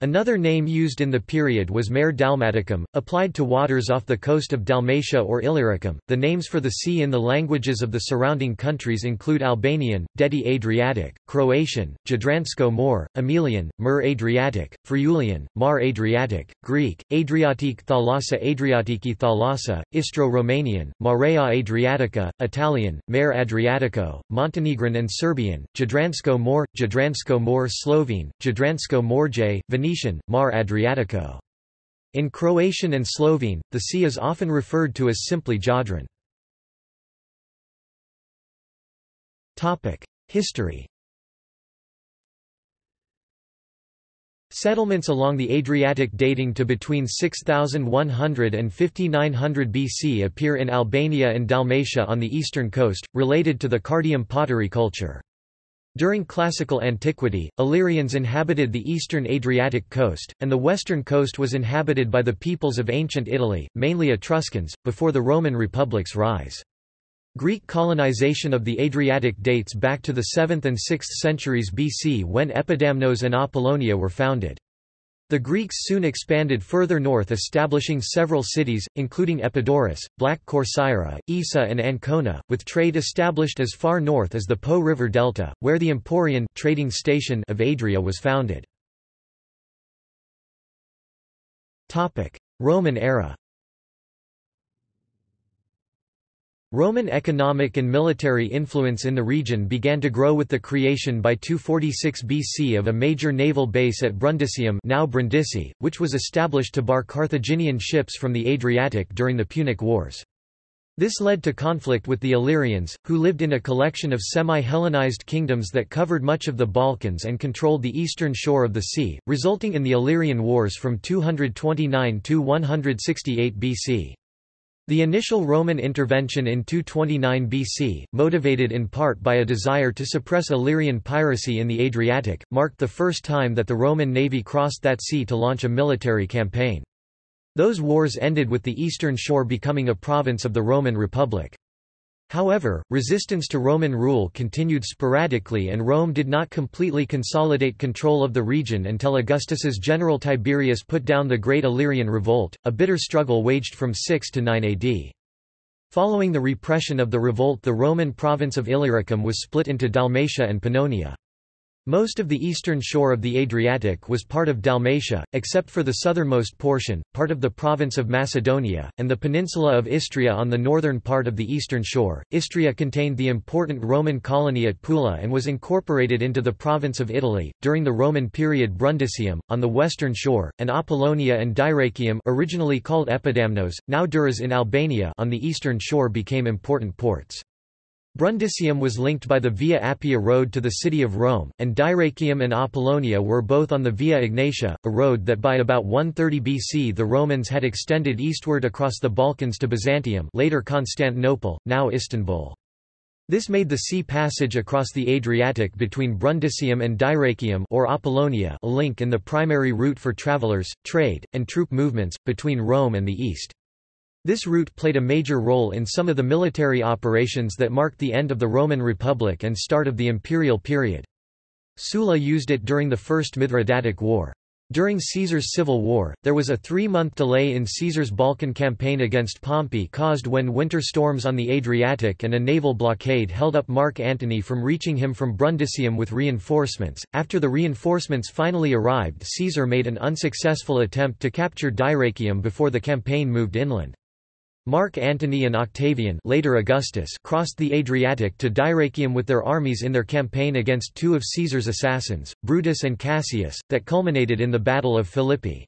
Another name used in the period was Mare Dalmaticum, applied to waters off the coast of Dalmatia or Illyricum. The names for the sea in the languages of the surrounding countries include Albanian, Dedi Adriatic, Croatian, Jadransko More, Emilian, Mer Adriatic, Friulian, Mar Adriatic, Greek, Adriatique Thalassa Adriatiki Thalassa, Istro-Romanian, Marea Adriatica, Italian, Mare Adriatico, Montenegrin and Serbian, Jadransko More Slovene, Jadransko Morje, Venetian, Mar Adriatico. In Croatian and Slovene, the sea is often referred to as simply Jadran. History. Settlements along the Adriatic dating to between 6100 and 5900 BC appear in Albania and Dalmatia on the eastern coast, related to the Cardium pottery culture. During classical antiquity, Illyrians inhabited the eastern Adriatic coast, and the western coast was inhabited by the peoples of ancient Italy, mainly Etruscans, before the Roman Republic's rise. Greek colonization of the Adriatic dates back to the 7th and 6th centuries BC when Epidamnos and Apollonia were founded. The Greeks soon expanded further north, establishing several cities, including Epidaurus, Black Corcyra, Issa and Ancona, with trade established as far north as the Po River Delta, where the Emporion trading station of Adria was founded. Roman era. Roman economic and military influence in the region began to grow with the creation by 246 BC of a major naval base at Brundisium, now Brindisi, which was established to bar Carthaginian ships from the Adriatic during the Punic Wars. This led to conflict with the Illyrians, who lived in a collection of semi-Hellenized kingdoms that covered much of the Balkans and controlled the eastern shore of the sea, resulting in the Illyrian Wars from 229 to 168 BC. The initial Roman intervention in 229 BC, motivated in part by a desire to suppress Illyrian piracy in the Adriatic, marked the first time that the Roman navy crossed that sea to launch a military campaign. Those wars ended with the eastern shore becoming a province of the Roman Republic. However, resistance to Roman rule continued sporadically, and Rome did not completely consolidate control of the region until Augustus's general Tiberius put down the Great Illyrian Revolt, a bitter struggle waged from 6 to 9 AD. Following the repression of the revolt, the Roman province of Illyricum was split into Dalmatia and Pannonia. Most of the eastern shore of the Adriatic was part of Dalmatia, except for the southernmost portion, part of the province of Macedonia, and the peninsula of Istria on the northern part of the eastern shore. Istria contained the important Roman colony at Pula and was incorporated into the province of Italy. During the Roman period, Brundisium, on the western shore, and Apollonia and Dyrrachium, originally called Epidamnos, now Duras in Albania, on the eastern shore became important ports. Brundisium was linked by the Via Appia road to the city of Rome, and Dyrrachium and Apollonia were both on the Via Ignatia, a road that by about 130 BC the Romans had extended eastward across the Balkans to Byzantium, later Constantinople, now Istanbul. This made the sea passage across the Adriatic between Brundisium and Dyrrachium or Apollonia a link in the primary route for travelers, trade, and troop movements, between Rome and the east. This route played a major role in some of the military operations that marked the end of the Roman Republic and start of the imperial period. Sulla used it during the First Mithridatic War. During Caesar's civil war, there was a 3-month delay in Caesar's Balkan campaign against Pompey caused when winter storms on the Adriatic and a naval blockade held up Mark Antony from reaching him from Brundisium with reinforcements. After the reinforcements finally arrived, Caesar made an unsuccessful attempt to capture Dyrrachium before the campaign moved inland. Mark Antony and Octavian, later Augustus, crossed the Adriatic to Dyrrachium with their armies in their campaign against two of Caesar's assassins, Brutus and Cassius, that culminated in the Battle of Philippi.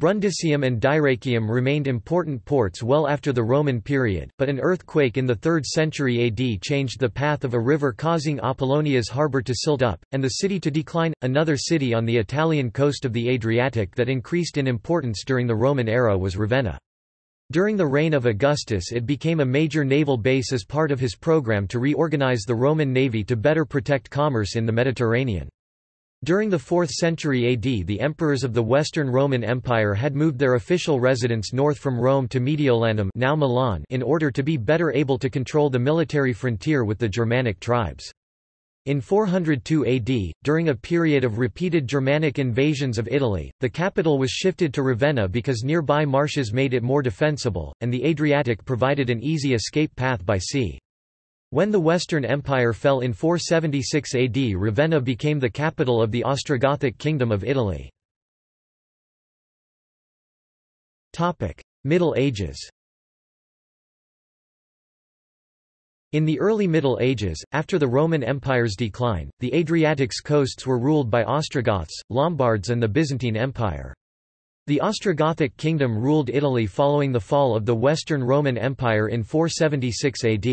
Brundisium and Dyrrachium remained important ports well after the Roman period, but an earthquake in the 3rd century AD changed the path of a river, causing Apollonia's harbour to silt up, and the city to decline, another city on the Italian coast of the Adriatic that increased in importance during the Roman era was Ravenna. During the reign of Augustus it became a major naval base as part of his program to reorganize the Roman navy to better protect commerce in the Mediterranean. During the 4th century AD the emperors of the Western Roman Empire had moved their official residence north from Rome to Mediolanum, now Milan, in order to be better able to control the military frontier with the Germanic tribes. In 402 AD, during a period of repeated Germanic invasions of Italy, the capital was shifted to Ravenna because nearby marshes made it more defensible, and the Adriatic provided an easy escape path by sea. When the Western Empire fell in 476 AD, Ravenna became the capital of the Ostrogothic Kingdom of Italy. Middle Ages. In the early Middle Ages, after the Roman Empire's decline, the Adriatic's coasts were ruled by Ostrogoths, Lombards and the Byzantine Empire. The Ostrogothic kingdom ruled Italy following the fall of the Western Roman Empire in 476 AD.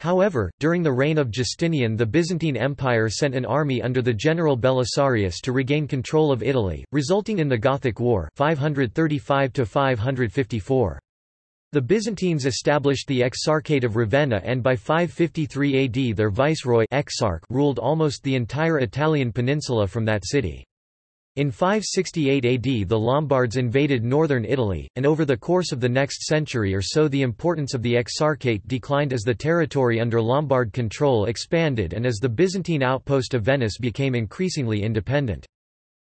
However, during the reign of Justinian, the Byzantine Empire sent an army under the general Belisarius to regain control of Italy, resulting in the Gothic War 535–554. The Byzantines established the Exarchate of Ravenna, and by 553 AD their viceroy Exarch ruled almost the entire Italian peninsula from that city. In 568 AD the Lombards invaded northern Italy, and over the course of the next century or so the importance of the Exarchate declined as the territory under Lombard control expanded and as the Byzantine outpost of Venice became increasingly independent.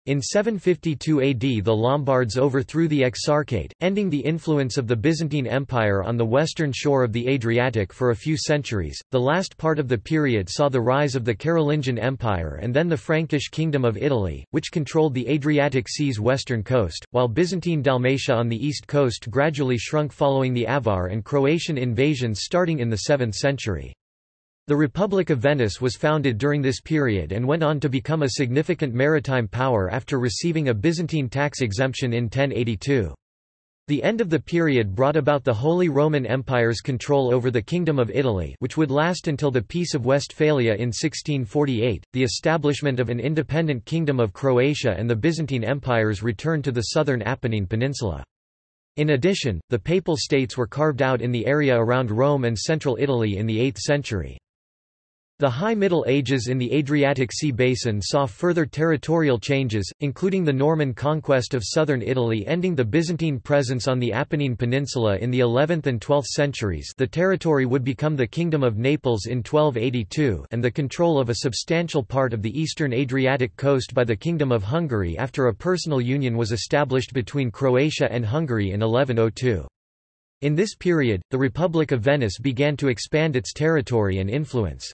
In 752 AD the Lombards overthrew the Exarchate, ending the influence of the Byzantine Empire on the western shore of the Adriatic for a few centuries. The last part of the period saw the rise of the Carolingian Empire and then the Frankish Kingdom of Italy, which controlled the Adriatic Sea's western coast, while Byzantine Dalmatia on the east coast gradually shrunk following the Avar and Croatian invasions starting in the 7th century. The Republic of Venice was founded during this period and went on to become a significant maritime power after receiving a Byzantine tax exemption in 1082. The end of the period brought about the Holy Roman Empire's control over the Kingdom of Italy, which would last until the Peace of Westphalia in 1648, the establishment of an independent Kingdom of Croatia and the Byzantine Empire's return to the southern Apennine Peninsula. In addition, the Papal States were carved out in the area around Rome and central Italy in the 8th century. The High Middle Ages in the Adriatic Sea basin saw further territorial changes, including the Norman conquest of southern Italy ending the Byzantine presence on the Apennine Peninsula in the 11th and 12th centuries. The territory would become the Kingdom of Naples in 1282 and the control of a substantial part of the eastern Adriatic coast by the Kingdom of Hungary after a personal union was established between Croatia and Hungary in 1102. In this period, the Republic of Venice began to expand its territory and influence.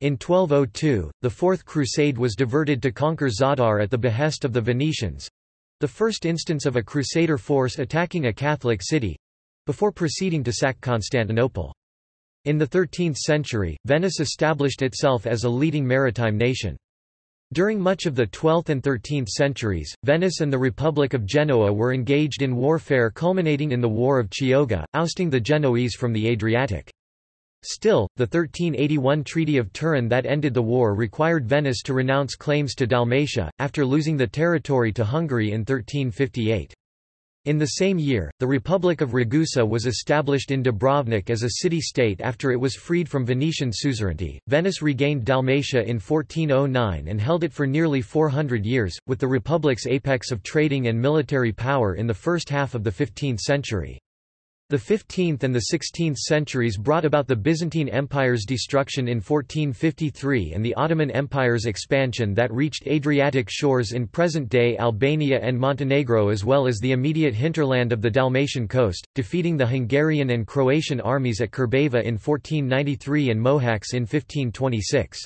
In 1202, the Fourth Crusade was diverted to conquer Zadar at the behest of the Venetians—the first instance of a Crusader force attacking a Catholic city—before proceeding to sack Constantinople. In the 13th century, Venice established itself as a leading maritime nation. During much of the 12th and 13th centuries, Venice and the Republic of Genoa were engaged in warfare culminating in the War of Chioggia, ousting the Genoese from the Adriatic. Still, the 1381 Treaty of Turin that ended the war required Venice to renounce claims to Dalmatia, after losing the territory to Hungary in 1358. In the same year, the Republic of Ragusa was established in Dubrovnik as a city-state after it was freed from Venetian suzerainty. Venice regained Dalmatia in 1409 and held it for nearly 400 years, with the Republic's apex of trading and military power in the first half of the 15th century. The 15th and the 16th centuries brought about the Byzantine Empire's destruction in 1453 and the Ottoman Empire's expansion that reached Adriatic shores in present-day Albania and Montenegro, as well as the immediate hinterland of the Dalmatian coast, defeating the Hungarian and Croatian armies at Kerbava in 1493 and Mohacs in 1526.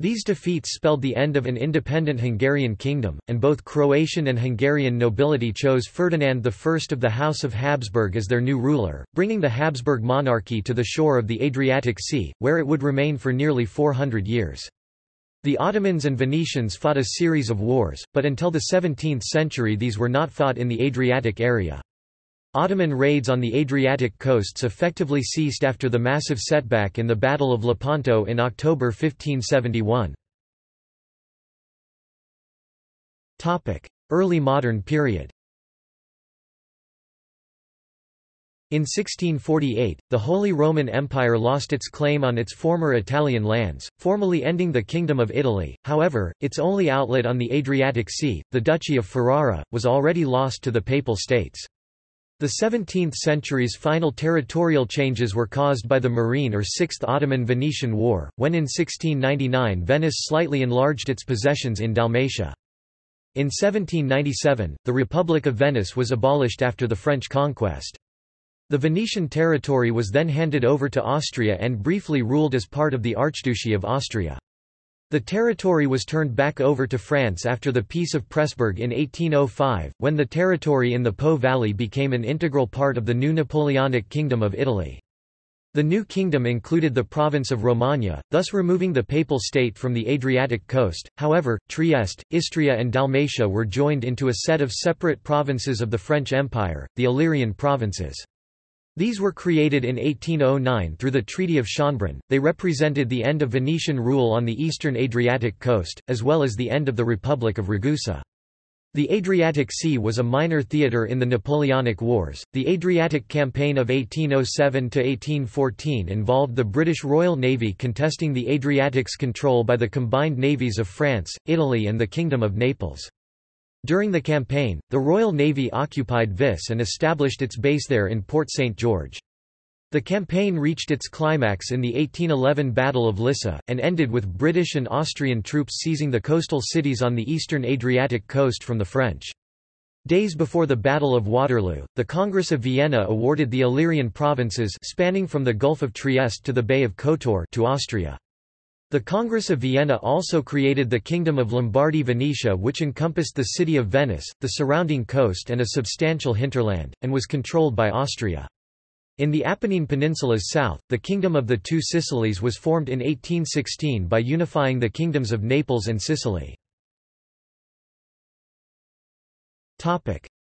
These defeats spelled the end of an independent Hungarian kingdom, and both Croatian and Hungarian nobility chose Ferdinand I of the House of Habsburg as their new ruler, bringing the Habsburg monarchy to the shore of the Adriatic Sea, where it would remain for nearly 400 years. The Ottomans and Venetians fought a series of wars, but until the 17th century these were not fought in the Adriatic area. Ottoman raids on the Adriatic coasts effectively ceased after the massive setback in the Battle of Lepanto in October 1571. Early modern period. In 1648, the Holy Roman Empire lost its claim on its former Italian lands, formally ending the Kingdom of Italy. However, its only outlet on the Adriatic Sea, the Duchy of Ferrara, was already lost to the Papal States. The 17th century's final territorial changes were caused by the Marine or Sixth Ottoman-Venetian War, when in 1699 Venice slightly enlarged its possessions in Dalmatia. In 1797, the Republic of Venice was abolished after the French conquest. The Venetian territory was then handed over to Austria and briefly ruled as part of the Archduchy of Austria. The territory was turned back over to France after the Peace of Pressburg in 1805, when the territory in the Po Valley became an integral part of the new Napoleonic Kingdom of Italy. The new kingdom included the province of Romagna, thus removing the papal state from the Adriatic coast. However, Trieste, Istria and Dalmatia were joined into a set of separate provinces of the French Empire, the Illyrian provinces. These were created in 1809 through the Treaty of Schönbrunn. They represented the end of Venetian rule on the eastern Adriatic coast, as well as the end of the Republic of Ragusa. The Adriatic Sea was a minor theatre in the Napoleonic Wars. The Adriatic Campaign of 1807–1814 involved the British Royal Navy contesting the Adriatic's control by the combined navies of France, Italy and the Kingdom of Naples. During the campaign, the Royal Navy occupied Vis and established its base there in Port St. George. The campaign reached its climax in the 1811 Battle of Lissa, and ended with British and Austrian troops seizing the coastal cities on the eastern Adriatic coast from the French. Days before the Battle of Waterloo, the Congress of Vienna awarded the Illyrian provinces spanning from the Gulf of Trieste to the Bay of Kotor to Austria. The Congress of Vienna also created the Kingdom of Lombardy Venetia, which encompassed the city of Venice, the surrounding coast and a substantial hinterland, and was controlled by Austria. In the Apennine Peninsula's south, the Kingdom of the Two Sicilies was formed in 1816 by unifying the kingdoms of Naples and Sicily.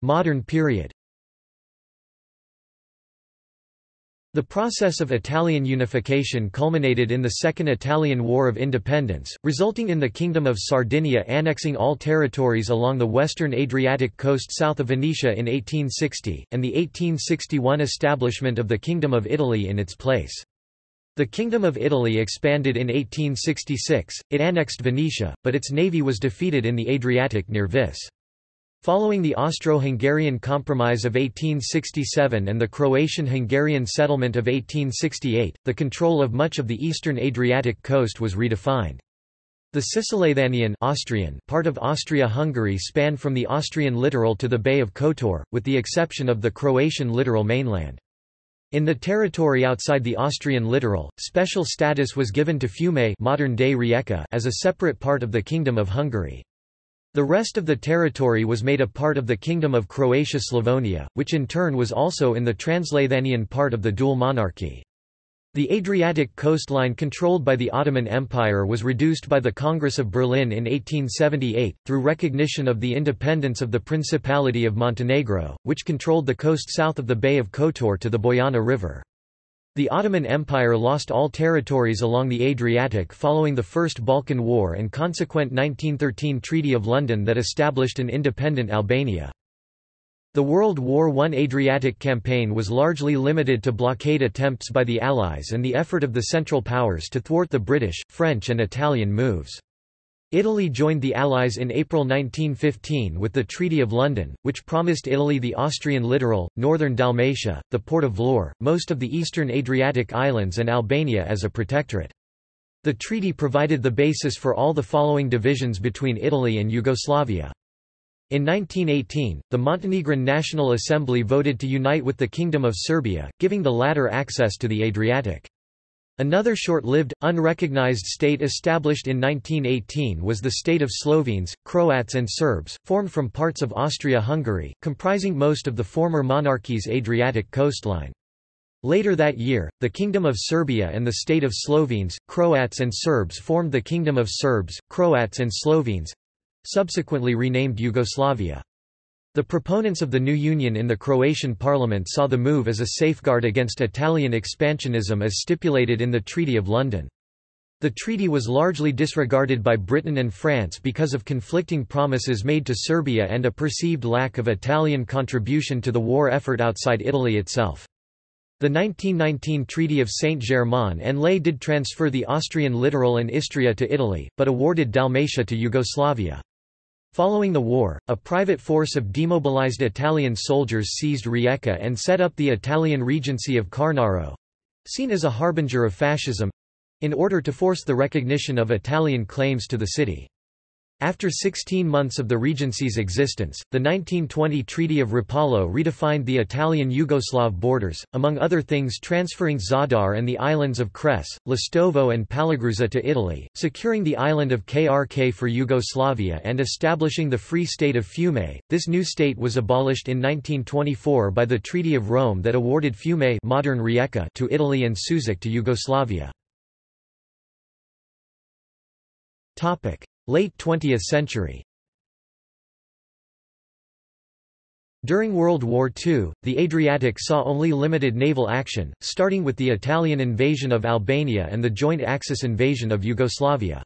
Modern period. The process of Italian unification culminated in the Second Italian War of Independence, resulting in the Kingdom of Sardinia annexing all territories along the western Adriatic coast south of Venetia in 1860, and the 1861 establishment of the Kingdom of Italy in its place. The Kingdom of Italy expanded in 1866, it annexed Venetia, but its navy was defeated in the Adriatic near Vis. Following the Austro-Hungarian Compromise of 1867 and the Croatian-Hungarian settlement of 1868, the control of much of the eastern Adriatic coast was redefined. The Cisleithanian Austrian part of Austria-Hungary spanned from the Austrian littoral to the Bay of Kotor, with the exception of the Croatian littoral mainland. In the territory outside the Austrian littoral, special status was given to Fiume, modern-day Rijeka, as a separate part of the Kingdom of Hungary. The rest of the territory was made a part of the Kingdom of Croatia-Slavonia, which in turn was also in the Translathanian part of the dual monarchy. The Adriatic coastline controlled by the Ottoman Empire was reduced by the Congress of Berlin in 1878, through recognition of the independence of the Principality of Montenegro, which controlled the coast south of the Bay of Kotor to the Bojana River. The Ottoman Empire lost all territories along the Adriatic following the First Balkan War and consequent 1913 Treaty of London that established an independent Albania. The World War I Adriatic campaign was largely limited to blockade attempts by the Allies and the effort of the Central Powers to thwart the British, French and Italian moves. Italy joined the Allies in April 1915 with the Treaty of London, which promised Italy the Austrian littoral, northern Dalmatia, the port of Vlorë, most of the eastern Adriatic islands and Albania as a protectorate. The treaty provided the basis for all the following divisions between Italy and Yugoslavia. In 1918, the Montenegrin National Assembly voted to unite with the Kingdom of Serbia, giving the latter access to the Adriatic. Another short-lived, unrecognized state established in 1918 was the state of Slovenes, Croats and Serbs, formed from parts of Austria-Hungary, comprising most of the former monarchy's Adriatic coastline. Later that year, the Kingdom of Serbia and the state of Slovenes, Croats and Serbs formed the Kingdom of Serbs, Croats and Slovenes—subsequently renamed Yugoslavia. The proponents of the new union in the Croatian parliament saw the move as a safeguard against Italian expansionism as stipulated in the Treaty of London. The treaty was largely disregarded by Britain and France because of conflicting promises made to Serbia and a perceived lack of Italian contribution to the war effort outside Italy itself. The 1919 Treaty of Saint-Germain-en-Laye did transfer the Austrian littoral and Istria to Italy, but awarded Dalmatia to Yugoslavia. Following the war, a private force of demobilized Italian soldiers seized Rijeka and set up the Italian Regency of Cornaro—seen as a harbinger of fascism—in order to force the recognition of Italian claims to the city. After 16 months of the Regency's existence, the 1920 Treaty of Rapallo redefined the Italian-Yugoslav borders, among other things transferring Zadar and the islands of Cres, Lastovo and Palagruza to Italy, securing the island of Krk for Yugoslavia and establishing the Free State of Fiume. This new state was abolished in 1924 by the Treaty of Rome that awarded Fiume modern Rijeka to Italy and Susak to Yugoslavia. Late 20th century. During World War II, the Adriatic saw only limited naval action, starting with the Italian invasion of Albania and the joint Axis invasion of Yugoslavia.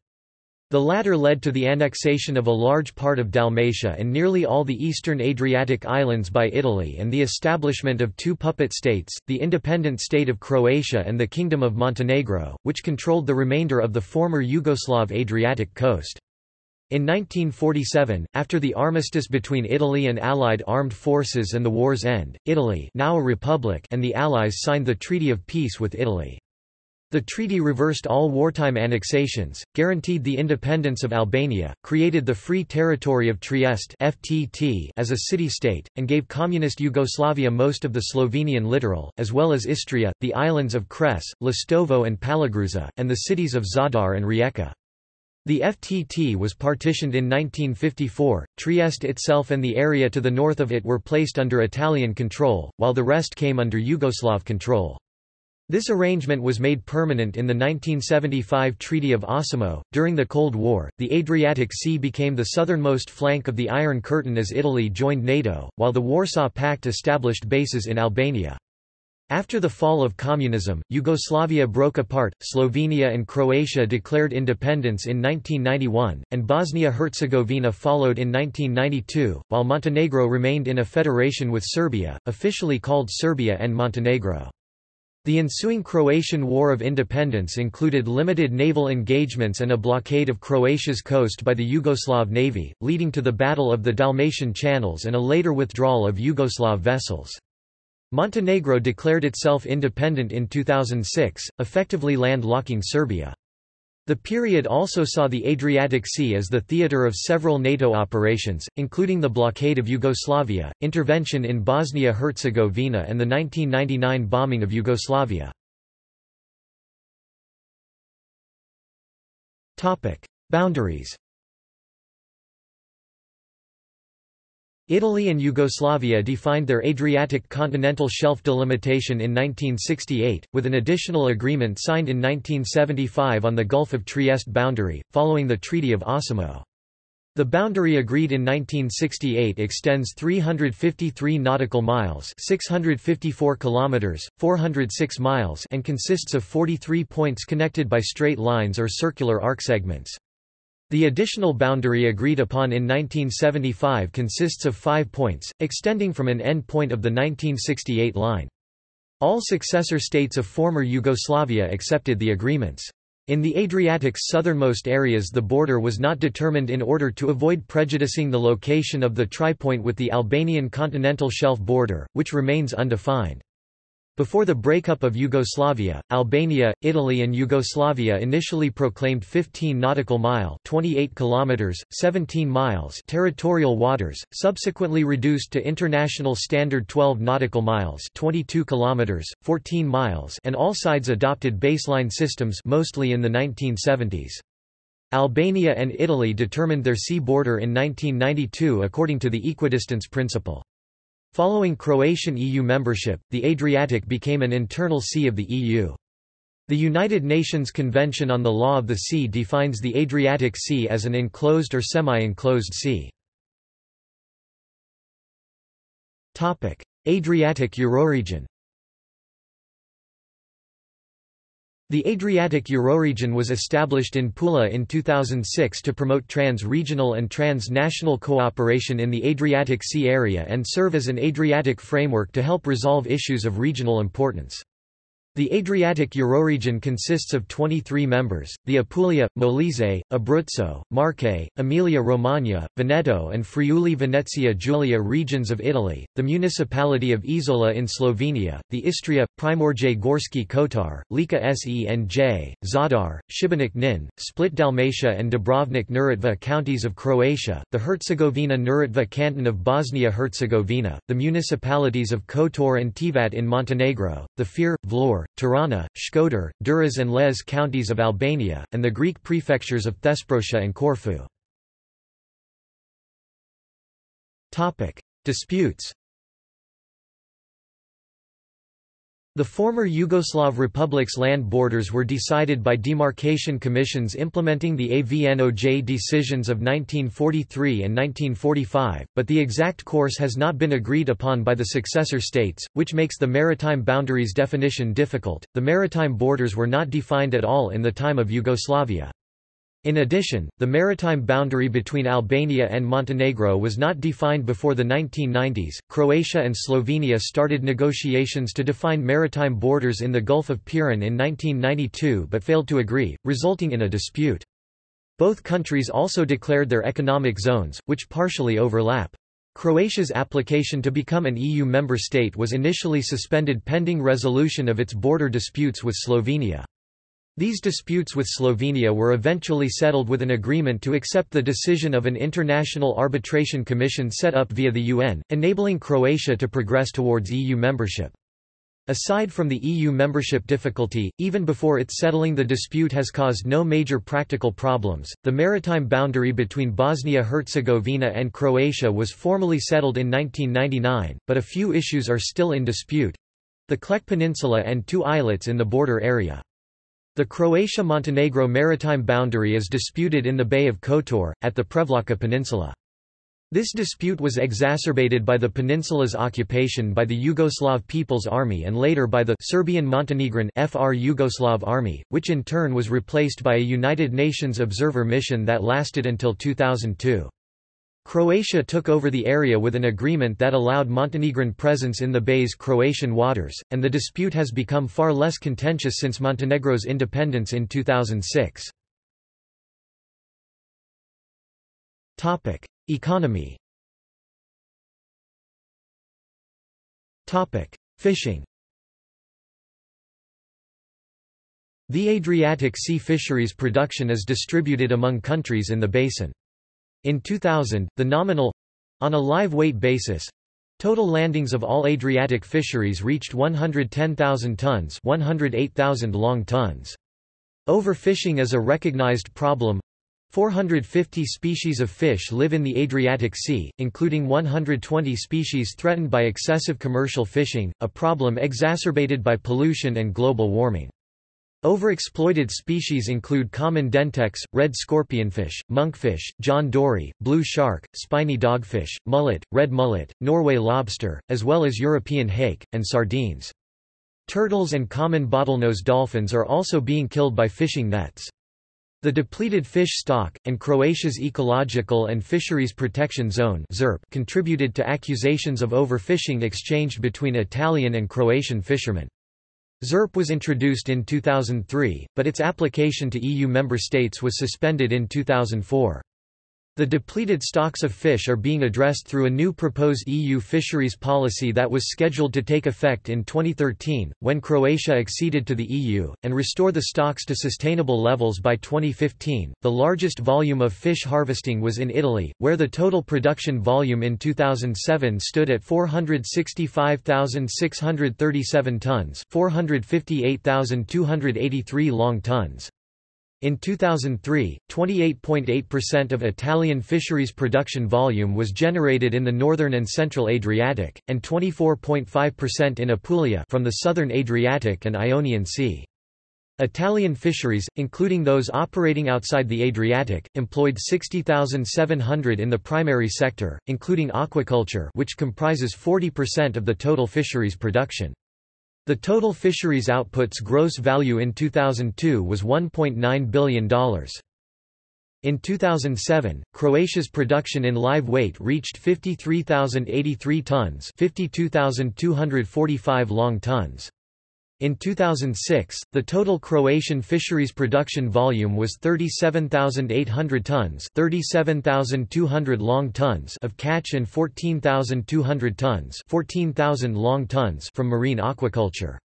The latter led to the annexation of a large part of Dalmatia and nearly all the eastern Adriatic islands by Italy and the establishment of two puppet states, the independent state of Croatia and the Kingdom of Montenegro, which controlled the remainder of the former Yugoslav Adriatic coast. In 1947, after the armistice between Italy and Allied armed forces and the war's end, Italy, now a republic, and the Allies signed the Treaty of Peace with Italy. The treaty reversed all wartime annexations, guaranteed the independence of Albania, created the Free Territory of Trieste (FTT) as a city-state, and gave communist Yugoslavia most of the Slovenian littoral, as well as Istria, the islands of Cres, Lastovo and Palagruza, and the cities of Zadar and Rijeka. The FTT was partitioned in 1954, Trieste itself and the area to the north of it were placed under Italian control, while the rest came under Yugoslav control. This arrangement was made permanent in the 1975 Treaty of Osimo. During the Cold War, the Adriatic Sea became the southernmost flank of the Iron Curtain as Italy joined NATO, while the Warsaw Pact established bases in Albania. After the fall of communism, Yugoslavia broke apart, Slovenia and Croatia declared independence in 1991, and Bosnia-Herzegovina followed in 1992, while Montenegro remained in a federation with Serbia, officially called Serbia and Montenegro. The ensuing Croatian War of Independence included limited naval engagements and a blockade of Croatia's coast by the Yugoslav Navy, leading to the Battle of the Dalmatian Channels and a later withdrawal of Yugoslav vessels. Montenegro declared itself independent in 2006, effectively landlocking Serbia. The period also saw the Adriatic Sea as the theater of several NATO operations, including the blockade of Yugoslavia, intervention in Bosnia-Herzegovina and the 1999 bombing of Yugoslavia. Boundaries. Italy and Yugoslavia defined their Adriatic continental shelf delimitation in 1968, with an additional agreement signed in 1975 on the Gulf of Trieste boundary, following the Treaty of Osimo. The boundary agreed in 1968 extends 353 nautical miles (654 kilometers, 406 miles) and consists of 43 points connected by straight lines or circular arc segments. The additional boundary agreed upon in 1975 consists of 5 points, extending from an end point of the 1968 line. All successor states of former Yugoslavia accepted the agreements. In the Adriatic's southernmost areas the border was not determined in order to avoid prejudicing the location of the tripoint with the Albanian continental shelf border, which remains undefined. Before the breakup of Yugoslavia, Albania, Italy and Yugoslavia initially proclaimed 15 nautical mile (28 kilometers, 17 miles) territorial waters, subsequently reduced to international standard 12 nautical miles (22 kilometers, 14 miles) and all sides adopted baseline systems mostly in the 1970s. Albania and Italy determined their sea border in 1992 according to the equidistance principle. Following Croatian EU membership, the Adriatic became an internal sea of the EU. The United Nations Convention on the Law of the Sea defines the Adriatic Sea as an enclosed or semi-enclosed sea. Adriatic Euroregion. The Adriatic Euroregion was established in Pula in 2006 to promote trans-regional and trans-national cooperation in the Adriatic Sea area and serve as an Adriatic framework to help resolve issues of regional importance. The Adriatic Euroregion consists of 23 members, the Apulia, Molise, Abruzzo, Marche, Emilia-Romagna, Veneto and Friuli-Venezia Giulia regions of Italy, the municipality of Izola in Slovenia, the Istria, Primorje-Gorski Kotar, Lika Senj, Zadar, Šibenik Nin, Split Dalmatia and Dubrovnik-Neretva counties of Croatia, the Herzegovina-Neretva canton of Bosnia-Herzegovina, the municipalities of Kotor and Tivat in Montenegro, the Fir, Vlor, Tirana, Shkodër, Durrës and Lez counties of Albania, and the Greek prefectures of Thesprotia and Corfu. Disputes. The former Yugoslav republic's land borders were decided by demarcation commissions implementing the AVNOJ decisions of 1943 and 1945, but the exact course has not been agreed upon by the successor states, which makes the maritime boundaries definition difficult. The maritime borders were not defined at all in the time of Yugoslavia. In addition, the maritime boundary between Albania and Montenegro was not defined before the 1990s. Croatia and Slovenia started negotiations to define maritime borders in the Gulf of Piran in 1992 but failed to agree, resulting in a dispute. Both countries also declared their economic zones, which partially overlap. Croatia's application to become an EU member state was initially suspended pending resolution of its border disputes with Slovenia. These disputes with Slovenia were eventually settled with an agreement to accept the decision of an international arbitration commission set up via the UN, enabling Croatia to progress towards EU membership. Aside from the EU membership difficulty, even before its settling, the dispute has caused no major practical problems. The maritime boundary between Bosnia-Herzegovina and Croatia was formally settled in 1999, but a few issues are still in dispute: the Klec Peninsula and two islets in the border area. The Croatia-Montenegro maritime boundary is disputed in the Bay of Kotor, at the Prevlaka Peninsula. This dispute was exacerbated by the peninsula's occupation by the Yugoslav People's Army and later by the Serbian-Montenegrin FR Yugoslav Army, which in turn was replaced by a United Nations observer mission that lasted until 2002. Croatia took over the area with an agreement that allowed Montenegrin presence in the bay's Croatian waters, and the dispute has become far less contentious since Montenegro's independence in 2006. Economy. Fishing. The Adriatic Sea fisheries production is distributed among countries in the basin. In 2000, the nominal—on a live-weight basis—total landings of all Adriatic fisheries reached 110,000 tons, 108,000 long tons. Overfishing is a recognized problem. 450 species of fish live in the Adriatic Sea, including 120 species threatened by excessive commercial fishing, a problem exacerbated by pollution and global warming. Overexploited species include common dentex, red scorpionfish, monkfish, John dory, blue shark, spiny dogfish, mullet, red mullet, Norway lobster, as well as European hake, and sardines. Turtles and common bottlenose dolphins are also being killed by fishing nets. The depleted fish stock, and Croatia's Ecological and Fisheries Protection Zone contributed to accusations of overfishing exchanged between Italian and Croatian fishermen. ZERP was introduced in 2003, but its application to EU member states was suspended in 2004. The depleted stocks of fish are being addressed through a new proposed EU fisheries policy that was scheduled to take effect in 2013, when Croatia acceded to the EU, and restore the stocks to sustainable levels by 2015. The largest volume of fish harvesting was in Italy, where the total production volume in 2007 stood at 465,637 tons, 458,283 long tons. In 2003, 28.8% of Italian fisheries production volume was generated in the northern and central Adriatic, and 24.5% in Apulia from the southern Adriatic and Ionian Sea. Italian fisheries, including those operating outside the Adriatic, employed 60,700 in the primary sector, including aquaculture, which comprises 40% of the total fisheries production. The total fisheries output's gross value in 2002 was $1.9 billion. In 2007, Croatia's production in live weight reached 53,083 tons, 52,245 long tons. In 2006, the total Croatian fisheries production volume was 37,800 tons, 37,200 long tons of catch and 14,200 tons, 14,000 long tons from marine aquaculture.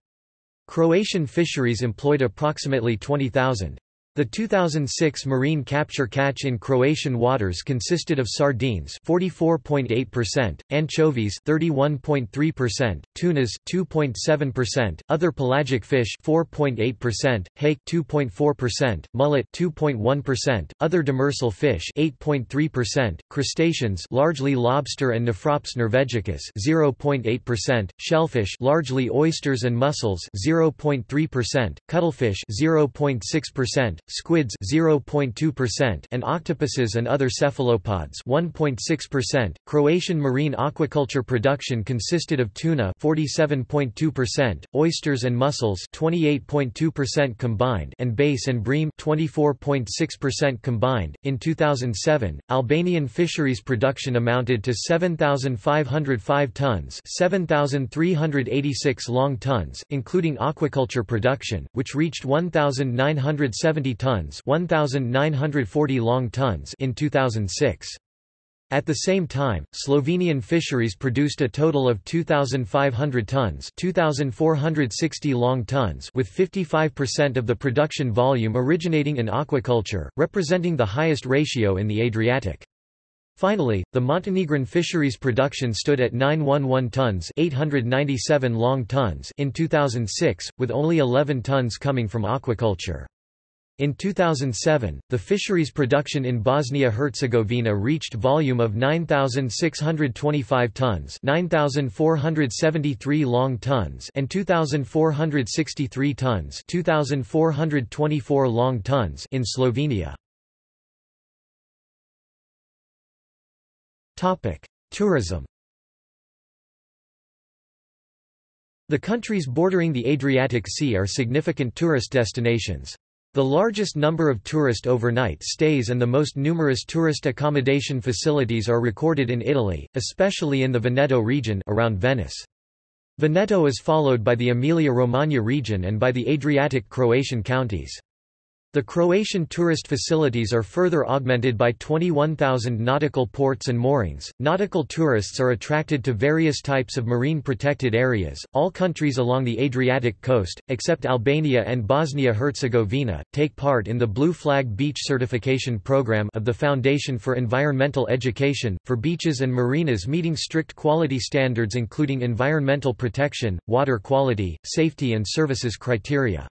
Croatian fisheries employed approximately 20,000. The 2006 marine capture catch in Croatian waters consisted of sardines 44.8%, anchovies 31.3%, tunas 2.7%, other pelagic fish 4.8%, hake 2.4%, mullet 2.1%, other demersal fish 8.3%, crustaceans largely lobster and Nephrops norvegicus 0.8%, shellfish largely oysters and mussels 0.3%, cuttlefish 0.6%, squids 0.2% and octopuses and other cephalopods 1.6%. Croatian marine aquaculture production consisted of tuna 47.2%, oysters and mussels 28.2% combined and bass and bream 24.6% combined. In 2007, Albanian fisheries production amounted to 7,505 tons, 7,386 long tons, including aquaculture production, which reached 1,970 tons, 1,940 long tons in 2006. At the same time, Slovenian fisheries produced a total of 2,500 tons, 2,460 long tons, with 55% of the production volume originating in aquaculture, representing the highest ratio in the Adriatic. Finally, the Montenegrin fisheries production stood at 911 tons, 897 long tons in 2006, with only 11 tons coming from aquaculture. In 2007, the fisheries production in Bosnia-Herzegovina reached volume of 9,625 tons, 9,473 long tons, and 2,463 tons, 2,424 long tons in Slovenia. Tourism. The countries bordering the Adriatic Sea are significant tourist destinations. The largest number of tourist overnight stays and the most numerous tourist accommodation facilities are recorded in Italy, especially in the Veneto region around Venice. Veneto is followed by the Emilia-Romagna region and by the Adriatic Croatian counties. The Croatian tourist facilities are further augmented by 21,000 nautical ports and moorings. Nautical tourists are attracted to various types of marine protected areas. All countries along the Adriatic coast, except Albania and Bosnia-Herzegovina, take part in the Blue Flag Beach Certification Program of the Foundation for Environmental Education, for beaches and marinas meeting strict quality standards including environmental protection, water quality, safety and services criteria.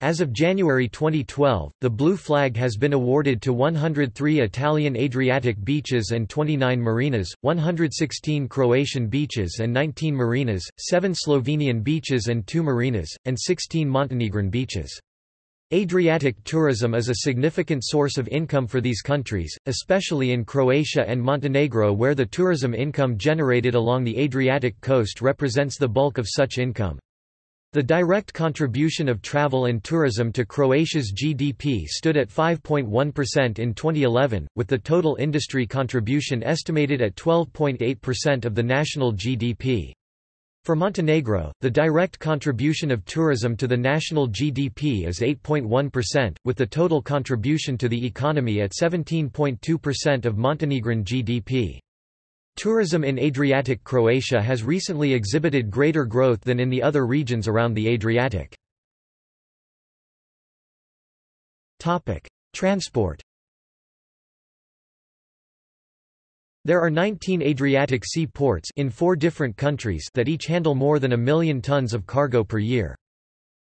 As of January 2012, the Blue Flag has been awarded to 103 Italian Adriatic beaches and 29 marinas, 116 Croatian beaches and 19 marinas, 7 Slovenian beaches and 2 marinas, and 16 Montenegrin beaches. Adriatic tourism is a significant source of income for these countries, especially in Croatia and Montenegro, where the tourism income generated along the Adriatic coast represents the bulk of such income. The direct contribution of travel and tourism to Croatia's GDP stood at 5.1% in 2011, with the total industry contribution estimated at 12.8% of the national GDP. For Montenegro, the direct contribution of tourism to the national GDP is 8.1%, with the total contribution to the economy at 17.2% of Montenegrin GDP. Tourism in Adriatic Croatia has recently exhibited greater growth than in the other regions around the Adriatic. Transport. There are 19 Adriatic Sea ports in 4 different countries that each handle more than 1 million tons of cargo per year.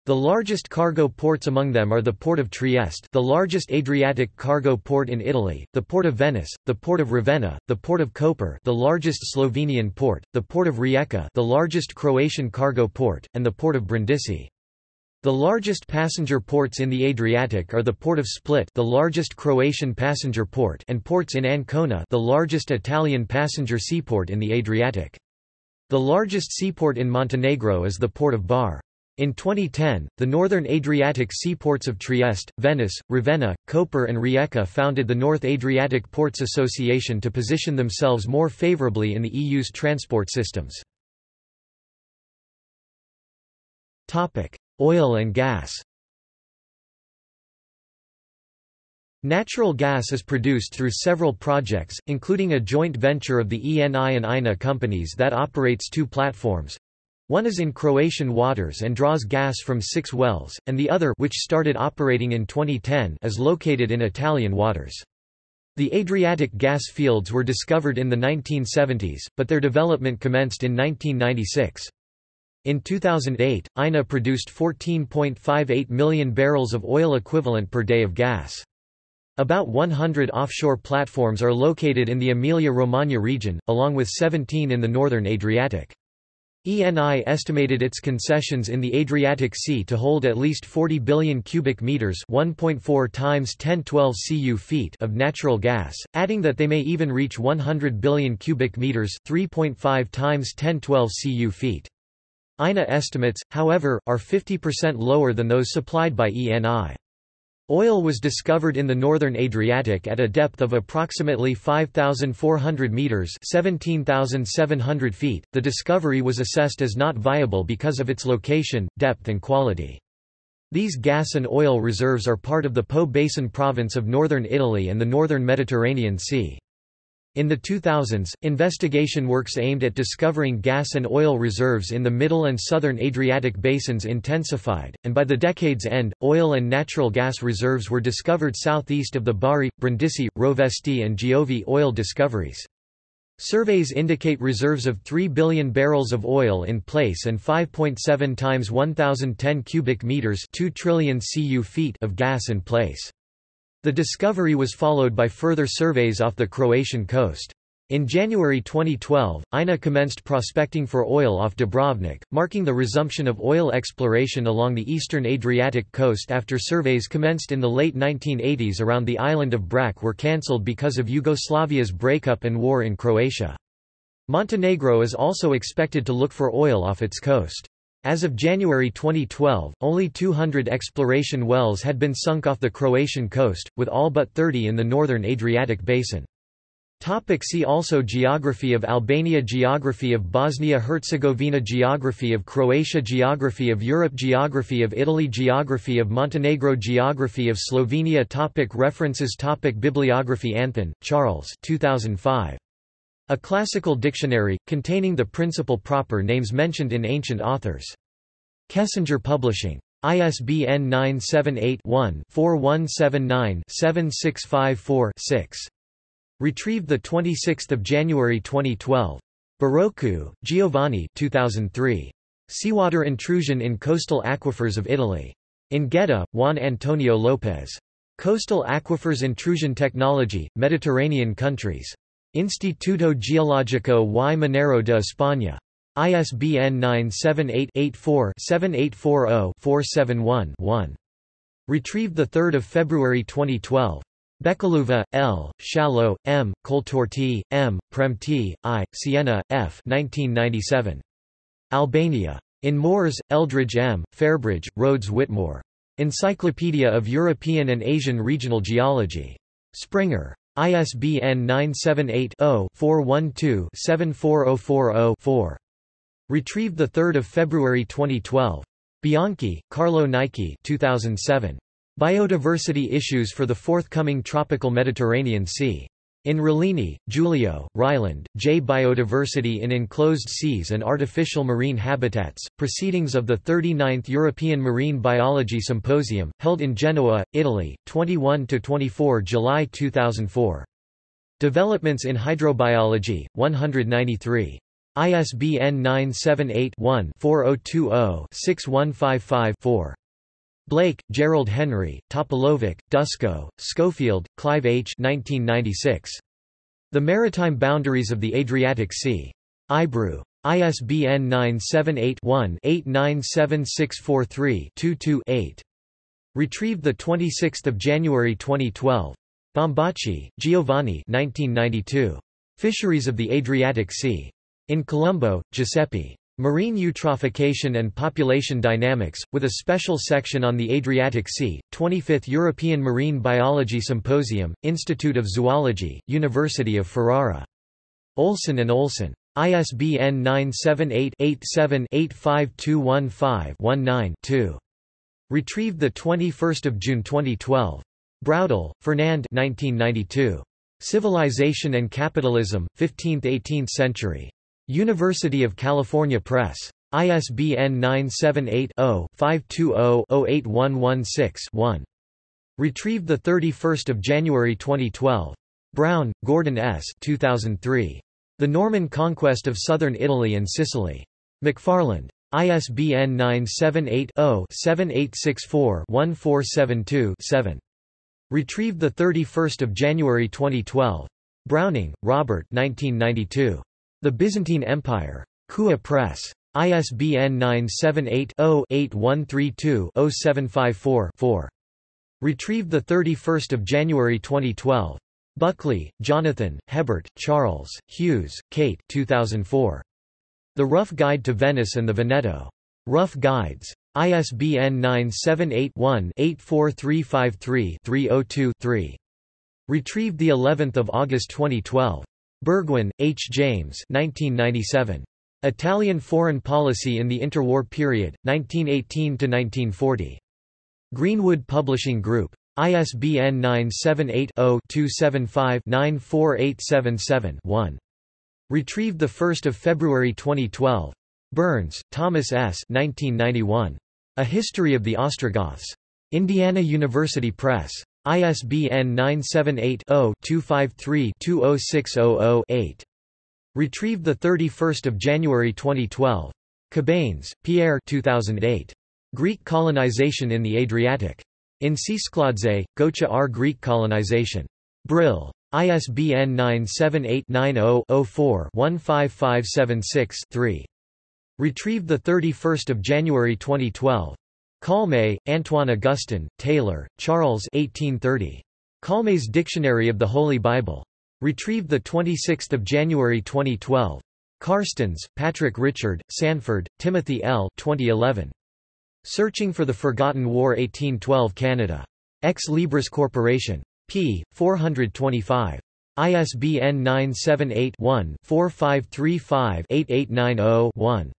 The largest cargo ports among them are the Port of Trieste, the largest Adriatic cargo port in Italy, the Port of Venice, the Port of Ravenna, the Port of Koper, the largest Slovenian port, the Port of Rijeka, the largest Croatian cargo port, and the Port of Brindisi. The largest passenger ports in the Adriatic are the Port of Split, the largest Croatian passenger port, and ports in Ancona, the largest Italian passenger seaport in the Adriatic. The largest seaport in Montenegro is the Port of Bar. In 2010, the northern Adriatic seaports of Trieste, Venice, Ravenna, Koper and Rijeka founded the North Adriatic Ports Association to position themselves more favorably in the EU's transport systems. Oil and gas. Natural gas is produced through several projects, including a joint venture of the ENI and INA companies that operates two platforms. One is in Croatian waters and draws gas from 6 wells, and the other, which started operating in 2010, is located in Italian waters. The Adriatic gas fields were discovered in the 1970s, but their development commenced in 1996. In 2008, INA produced 14.58 million barrels of oil equivalent per day of gas. About 100 offshore platforms are located in the Emilia-Romagna region, along with 17 in the northern Adriatic. ENI estimated its concessions in the Adriatic Sea to hold at least 40 billion cubic meters (1.4 times 1012 cu feet) of natural gas, adding that they may even reach 100 billion cubic meters (3.5 times 1012 cu feet). INA estimates, however, are 50% lower than those supplied by ENI. Oil was discovered in the northern Adriatic at a depth of approximately 5,400 meters (17,700 feet). The discovery was assessed as not viable because of its location, depth and quality. These gas and oil reserves are part of the Po Basin province of northern Italy and the northern Mediterranean Sea. In the 2000s, investigation works aimed at discovering gas and oil reserves in the middle and southern Adriatic basins intensified, and by the decade's end, oil and natural gas reserves were discovered southeast of the Bari, Brindisi, Rovesti and Giovi oil discoveries. Surveys indicate reserves of 3 billion barrels of oil in place and 5.7 times 1,010 cubic meters 2 trillion cu feet of gas in place. The discovery was followed by further surveys off the Croatian coast. In January 2012, INA commenced prospecting for oil off Dubrovnik, marking the resumption of oil exploration along the eastern Adriatic coast after surveys commenced in the late 1980s around the island of Brač were cancelled because of Yugoslavia's breakup and war in Croatia. Montenegro is also expected to look for oil off its coast. As of January 2012, only 200 exploration wells had been sunk off the Croatian coast, with all but 30 in the northern Adriatic basin. Topic see also: Geography of Albania, Geography of Bosnia-Herzegovina, Geography of Croatia, Geography of Europe, Geography of Italy, Geography of Montenegro, Geography of Slovenia. Topic References. Topic Bibliography. Anthon, Charles 2005. A classical dictionary, containing the principal proper names mentioned in ancient authors. Kessinger Publishing. ISBN 978-1-4179-7654-6. Retrieved 26 January 2012. Barocco, Giovanni 2003. Seawater Intrusion in Coastal Aquifers of Italy. In Geta, Juan Antonio Lopez. Coastal Aquifers Intrusion Technology, Mediterranean Countries. Instituto Geológico y Minero de España. ISBN 978-84-7840-471-1. Retrieved 3 February 2012. Bekaluva, L., Shallow, M., Koltorti, M., Premti, I., Siena, F. 1997. Albania. In Moores, Eldridge M., Fairbridge, Rhodes Whitmore. Encyclopedia of European and Asian Regional Geology. Springer. ISBN 978-0-412-74040-4. Retrieved 3 February 2012. Bianchi, Carlo Nike 2007. Biodiversity Issues for the Forthcoming Tropical Mediterranean Sea. In Rilini, Giulio, Ryland, J. Biodiversity in Enclosed Seas and Artificial Marine Habitats, Proceedings of the 39th European Marine Biology Symposium, held in Genoa, Italy, 21–24 July 2004. Developments in Hydrobiology, 193. ISBN 978-1-4020-6155-4. Blake, Gerald Henry, Topolovic, Dusko, Schofield, Clive H. 1996. The Maritime Boundaries of the Adriatic Sea. Ibru. ISBN 978-1-897643-22-8. Retrieved 26 January 2012. Bombacci, Giovanni 1992. Fisheries of the Adriatic Sea. In Colombo, Giuseppe. Marine Eutrophication and Population Dynamics, with a special section on the Adriatic Sea, 25th European Marine Biology Symposium, Institute of Zoology, University of Ferrara. Olson and Olson. ISBN 978-87-85215-19-2. Retrieved 21 June 2012. Braudel, Fernand 1992. Civilization and Capitalism, 15th–18th Century. University of California Press. ISBN 978-0-520-08116-1. Retrieved 31 January 2012. Brown, Gordon S. 2003. The Norman Conquest of Southern Italy and Sicily. McFarland. ISBN 978-0-7864-1472-7. Retrieved 31 January 2012. Browning, Robert 1992. The Byzantine Empire. Kua Press. ISBN 978-0-8132-0754-4. Retrieved 31 January 2012. Buckley, Jonathan, Hebert, Charles, Hughes, Kate 2004. The Rough Guide to Venice and the Veneto. Rough Guides. ISBN 978-1-84353-302-3. Retrieved the 11th of August 2012. Burgwyn, H. James 1997. Italian Foreign Policy in the Interwar Period, 1918–1940. Greenwood Publishing Group. ISBN 978-0-275-94877-1. Retrieved 1 February 2012. Burns, Thomas S. 1991. A History of the Ostrogoths. Indiana University Press. ISBN 978-0-253-20600-8. Retrieved 31 January 2012. Cabanes, Pierre 2008. Greek Colonization in the Adriatic. In Ciskladze, Gocha R. Greek Colonization. Brill. ISBN 978-90-04-15576-3. Retrieved 31 January 2012. Calme, Antoine Augustin, Taylor, Charles 1830. Calme's Dictionary of the Holy Bible. Retrieved 26 January 2012. Carstens, Patrick Richard, Sanford, Timothy L. 2011. Searching for the Forgotten War 1812 Canada. Ex Libris Corporation. p. 425. ISBN 978-1-4535-8890-1.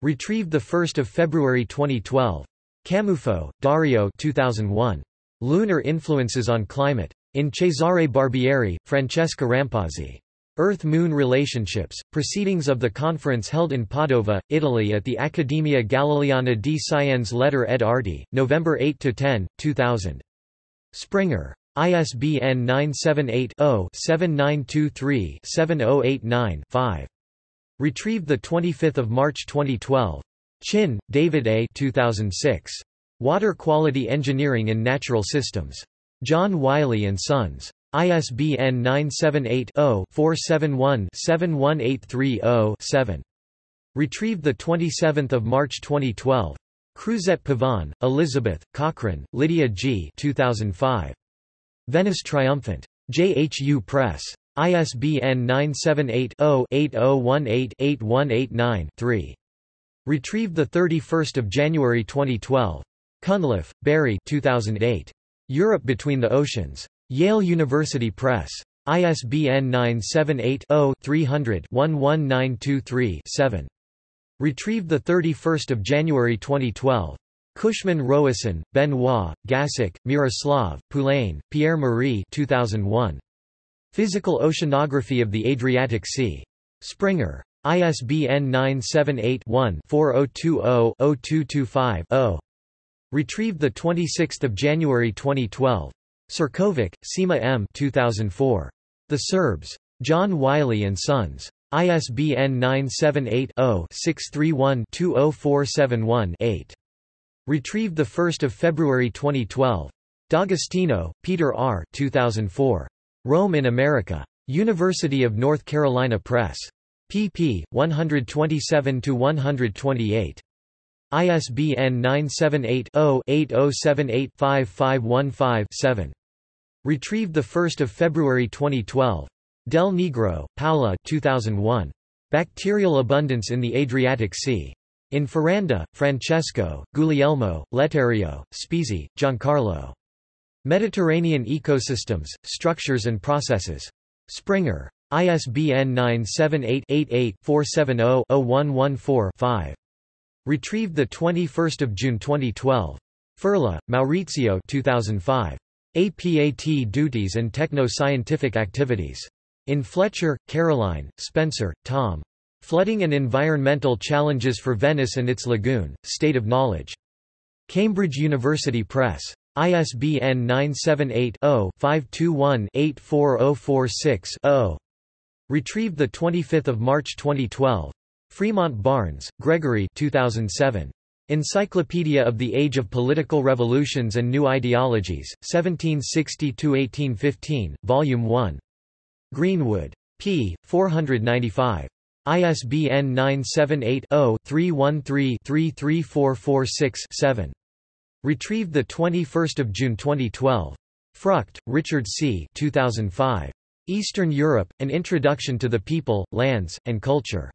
Retrieved 1 February 2012. Camufo, Dario 2001. Lunar Influences on Climate. In Cesare Barbieri, Francesca Rampazzi. Earth-Moon Relationships, Proceedings of the Conference held in Padova, Italy at the Accademia Galileana di Scienze Lettere ed Arti, November 8–10, 2000. Springer. ISBN 978-0-7923-7089-5. Retrieved 25 March 2012. Chin, David A. 2006. Water Quality Engineering in Natural Systems. John Wiley & Sons. ISBN 978-0-471-71830-7. Retrieved 27 March 2012. Cruzet Pavan, Elizabeth, Cochran, Lydia G. 2005. Venice Triumphant. JHU Press. ISBN 978-0-8018-8189-3. Retrieved 31 January 2012. Cunliffe, Barry 2008. Europe Between the Oceans. Yale University Press. ISBN 978-0-300-11923-7. Retrieved 31 January 2012. Cushman Roison, Benoit, Gassic, Miroslav, Poulain, Pierre-Marie 2001. Physical Oceanography of the Adriatic Sea. Springer. ISBN 978-1-4020-0225-0. Retrieved 26 January 2012. Serkovic, Sima M. 2004. The Serbs. John Wiley & Sons. ISBN 978-0-631-20471-8. Retrieved 1 February 2012. D'Agostino, Peter R. 2004. Rome in America. University of North Carolina Press. pp. 127–128. ISBN 978-0-8078-5515-7. Retrieved 1 February 2012. Del Negro, Paola 2001. Bacterial Abundance in the Adriatic Sea. In Ferranda, Francesco, Guglielmo, Letterio, Spizzi, Giancarlo. Mediterranean Ecosystems, Structures and Processes. Springer. ISBN 978-88-470-0114-5. Retrieved 21 June 2012. Furla, Maurizio 2005. APAT Duties and Techno-Scientific Activities. In Fletcher, Caroline, Spencer, Tom. Flooding and Environmental Challenges for Venice and its Lagoon, State of Knowledge. Cambridge University Press. ISBN 978-0-521-84046-0. Retrieved 25 March 2012. Fremont Barnes, Gregory 2007. Encyclopedia of the Age of Political Revolutions and New Ideologies, 1760–1815, Volume 1. Greenwood. p. 495. ISBN 978-0-313-33446-7. Retrieved 21 June 2012. Frucht, Richard C. 2005. Eastern Europe, An Introduction to the People, Lands, and Culture.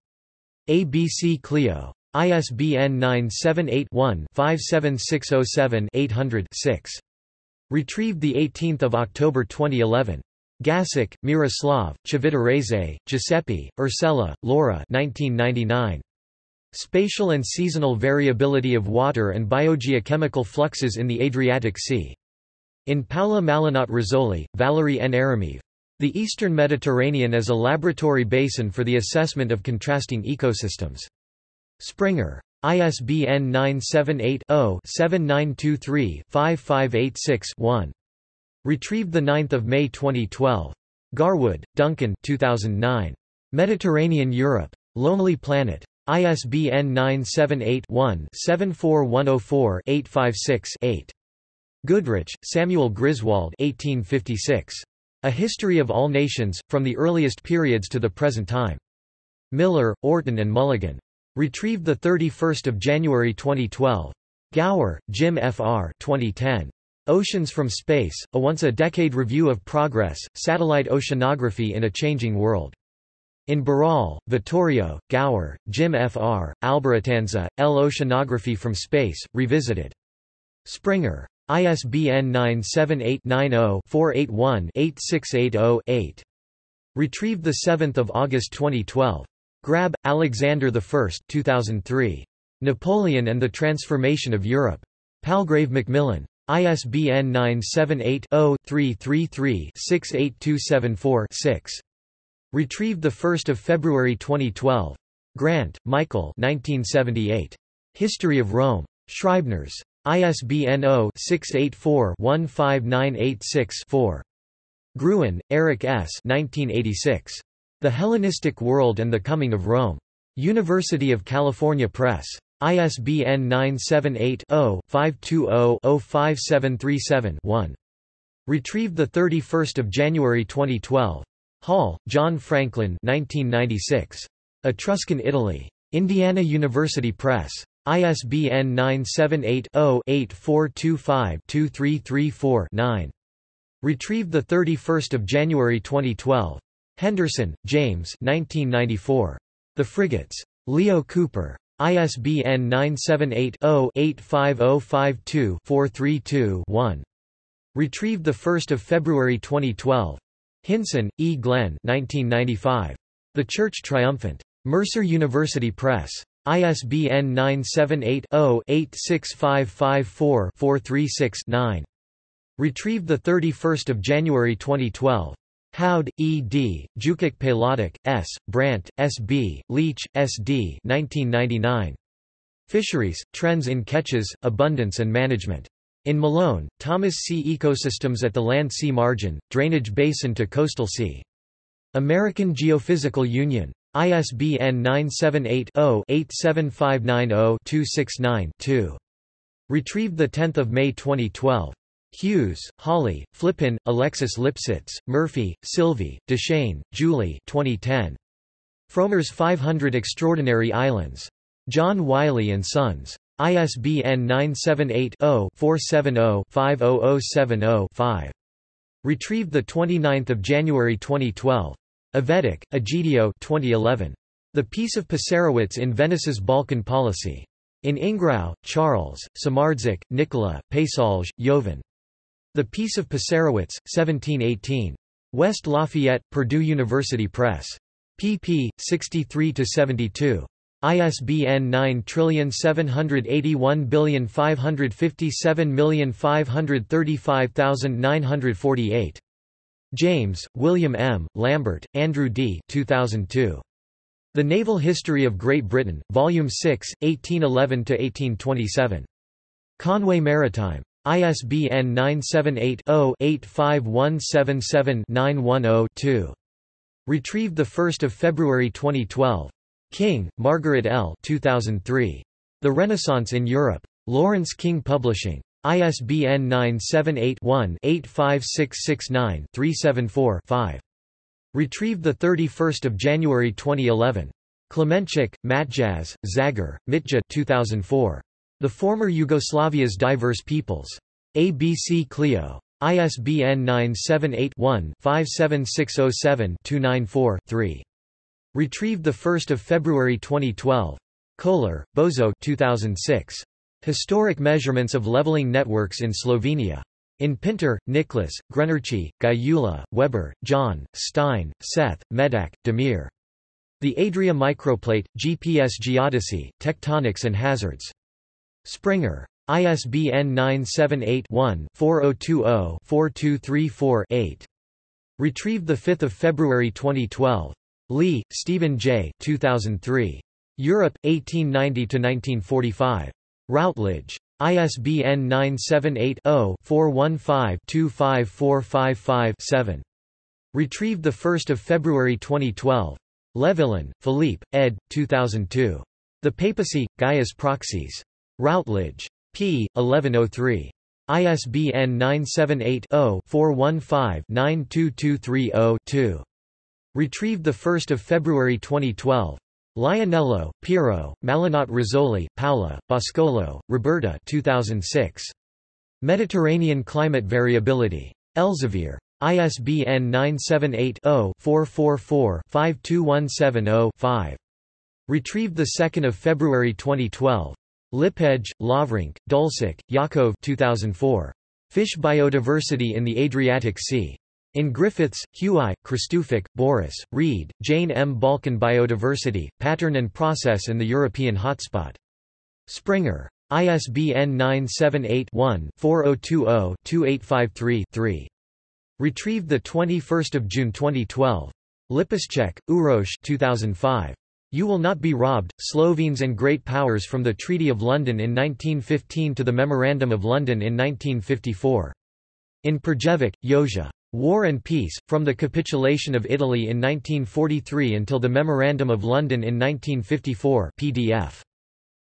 ABC Clio. ISBN 978-1-57607-800-6. Retrieved 18 October 2011. Gasic, Miroslav, Civitereze, Giuseppe, Ursella, Laura 1999. Spatial and Seasonal Variability of Water and Biogeochemical Fluxes in the Adriatic Sea. In Paola Malinot Rizzoli, Valerie N. Arameev. The Eastern Mediterranean as a Laboratory Basin for the Assessment of Contrasting Ecosystems. Springer. ISBN 978-0-7923-5586-1. Retrieved 9 May 2012. Garwood, Duncan 2009. Mediterranean Europe. Lonely Planet. ISBN 978-1-74104-856-8. Goodrich, Samuel Griswold 1856. A History of All Nations, From the Earliest Periods to the Present Time. Miller, Orton and Mulligan. Retrieved 31 January 2012. Gower, Jim Fr. 2010. Oceans from Space, A Once-a-Decade Review of Progress, Satellite Oceanography in a Changing World. In Baral, Vittorio, Gower, Jim Fr., Alboratanza, L. Oceanography from Space, Revisited. Springer. ISBN 978-90-481-8680-8. Retrieved 7 August 2012. Grab, Alexander I 2003. Napoleon and the Transformation of Europe. Palgrave Macmillan. ISBN 978-0-333-68274-6. Retrieved 1 February 2012. Grant, Michael 1978. History of Rome. Schreibner's. ISBN 0-684-15986-4. Gruen, Eric S. 1986. The Hellenistic World and the Coming of Rome. University of California Press. ISBN 978-0-520-05737-1. Retrieved 31 January 2012. Hall, John Franklin 1996. Etruscan Italy. Indiana University Press. ISBN 978-0-8425-2334-9. Retrieved 31 January 2012. Henderson, James 1994. The Frigates. Leo Cooper. ISBN 978-0-85052-432-1. Retrieved 1 February 2012. Hinson, E. Glenn 1995. The Church Triumphant. Mercer University Press. ISBN 978-0-86554-436-9. Retrieved 31 January 2012. Howd, E. D., Jukic Palotic, S., Brandt, S. B., Leach, S. D. 1999. Fisheries, Trends in Catches, Abundance and Management. In Malone, Thomas C. Ecosystems at the Land-Sea Margin, Drainage Basin to Coastal Sea. American Geophysical Union. ISBN 978-0-87590-269-2. Retrieved 10 May 2012. Hughes, Holly, Flippin, Alexis Lipsitz, Murphy, Sylvie, Deshane, Julie 2010. Fromer's 500 Extraordinary Islands. John Wiley and Sons. ISBN 978-0-470-50070-5. Retrieved 29 January 2012. Avetic, Egidio 2011. The Peace of Pisarowitz in Venice's Balkan Policy. In Ingrau, Charles, Samardzik, Nicola, Paysalge, Jovan. The Peace of Pisarowitz, 1718. West Lafayette, Purdue University Press. pp. 63–72. ISBN 9781557535948. James, William M., Lambert, Andrew D. 2002. The Naval History of Great Britain, Volume 6, 1811–1827. Conway Maritime. ISBN 978-0-85177-910-2. Retrieved 1 February 2012. King, Margaret L. 2003. The Renaissance in Europe. Lawrence King Publishing. ISBN 978-1-85669-374-5. Retrieved 31 January 2011. Klemenchik, Matjaz, Zagor, Mitja 2004. The Former Yugoslavia's Diverse Peoples. ABC Clio. ISBN 978-1-57607-294-3. Retrieved 1 February 2012. Kohler, Bozo 2006. Historic Measurements of Leveling Networks in Slovenia. In Pinter, Niklas, Grenerci, Gajula, Weber, John, Stein, Seth, Medak, Demir. The Adria Microplate, GPS Geodesy, Tectonics and Hazards. Springer. ISBN 978-1-4020-4234-8. Retrieved 5 February 2012. Lee, Stephen J. 2003. Europe, 1890–1945. Routledge. ISBN 978-0-415-25455-7. Retrieved 1 February 2012. Levelin, Philippe, ed. 2002. The Papacy, Gaius Proxies. Routledge. p. 1103. ISBN 978-0-415-92230-2. Retrieved 1 February 2012. Lionello, Piero, Malinot Rizzoli, Paola, Boscolo, Roberta 2006. Mediterranean Climate Variability. Elsevier. ISBN 978-0-444-52170-5. Retrieved 2 February 2012. Lipej, Lavrink, Dulcik, Yakov 2004. Fish Biodiversity in the Adriatic Sea. In Griffiths, Hugh I., Kristufik, Boris, Reed, Jane M. Balkan Biodiversity, Pattern and Process in the European Hotspot. Springer. ISBN 978-1-4020-2853-3. Retrieved 21 June 2012. Lipischek, Uroš 2005. You Will Not Be Robbed, Slovenes and Great Powers from the Treaty of London in 1915 to the Memorandum of London in 1954. In Prjevic, Joža. War and Peace, From the Capitulation of Italy in 1943 until the Memorandum of London in 1954 PDF.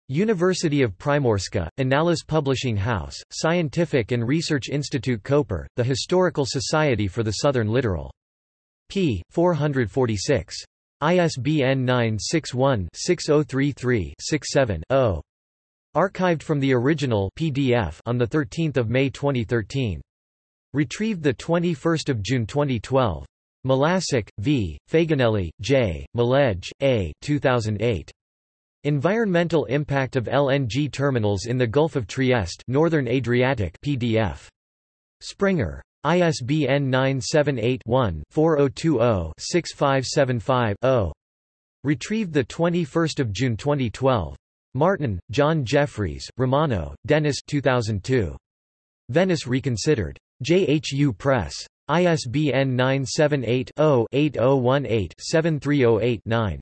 University of Primorska, Annales Publishing House, Scientific and Research Institute Koper, The Historical Society for the Southern Littoral. p. 446. ISBN 961-6033-67-0. Archived from the original PDF on 13 May 2013. Retrieved 21 June 2012. Malasek, V., Faganelli, J., Malej, A. 2008. Environmental Impact of LNG Terminals in the Gulf of Trieste, Northern Adriatic PDF. Springer. ISBN 978-1-4020-6575-0. Retrieved 21 June 2012. Martin, John Jeffries, Romano, Dennis 2002. Venice Reconsidered. JHU Press. ISBN 978-0-8018-7308-9.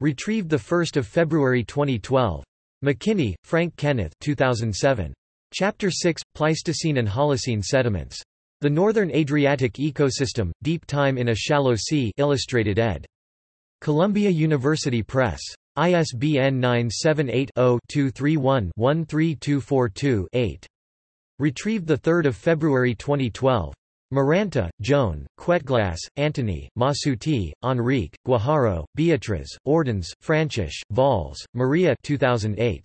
Retrieved 1 February 2012. McKinney, Frank Kenneth 2007. Chapter 6, Pleistocene and Holocene Sediments. The Northern Adriatic Ecosystem, Deep Time in a Shallow Sea, Illustrated ed. Columbia University Press. ISBN 978-0-231-13242-8. Retrieved 3 February 2012. Maranta, Joan, Quetglas, Antony, Masuti, Enrique, Guajaro, Beatriz, Ordens, Franchish, Valls, Maria 2008.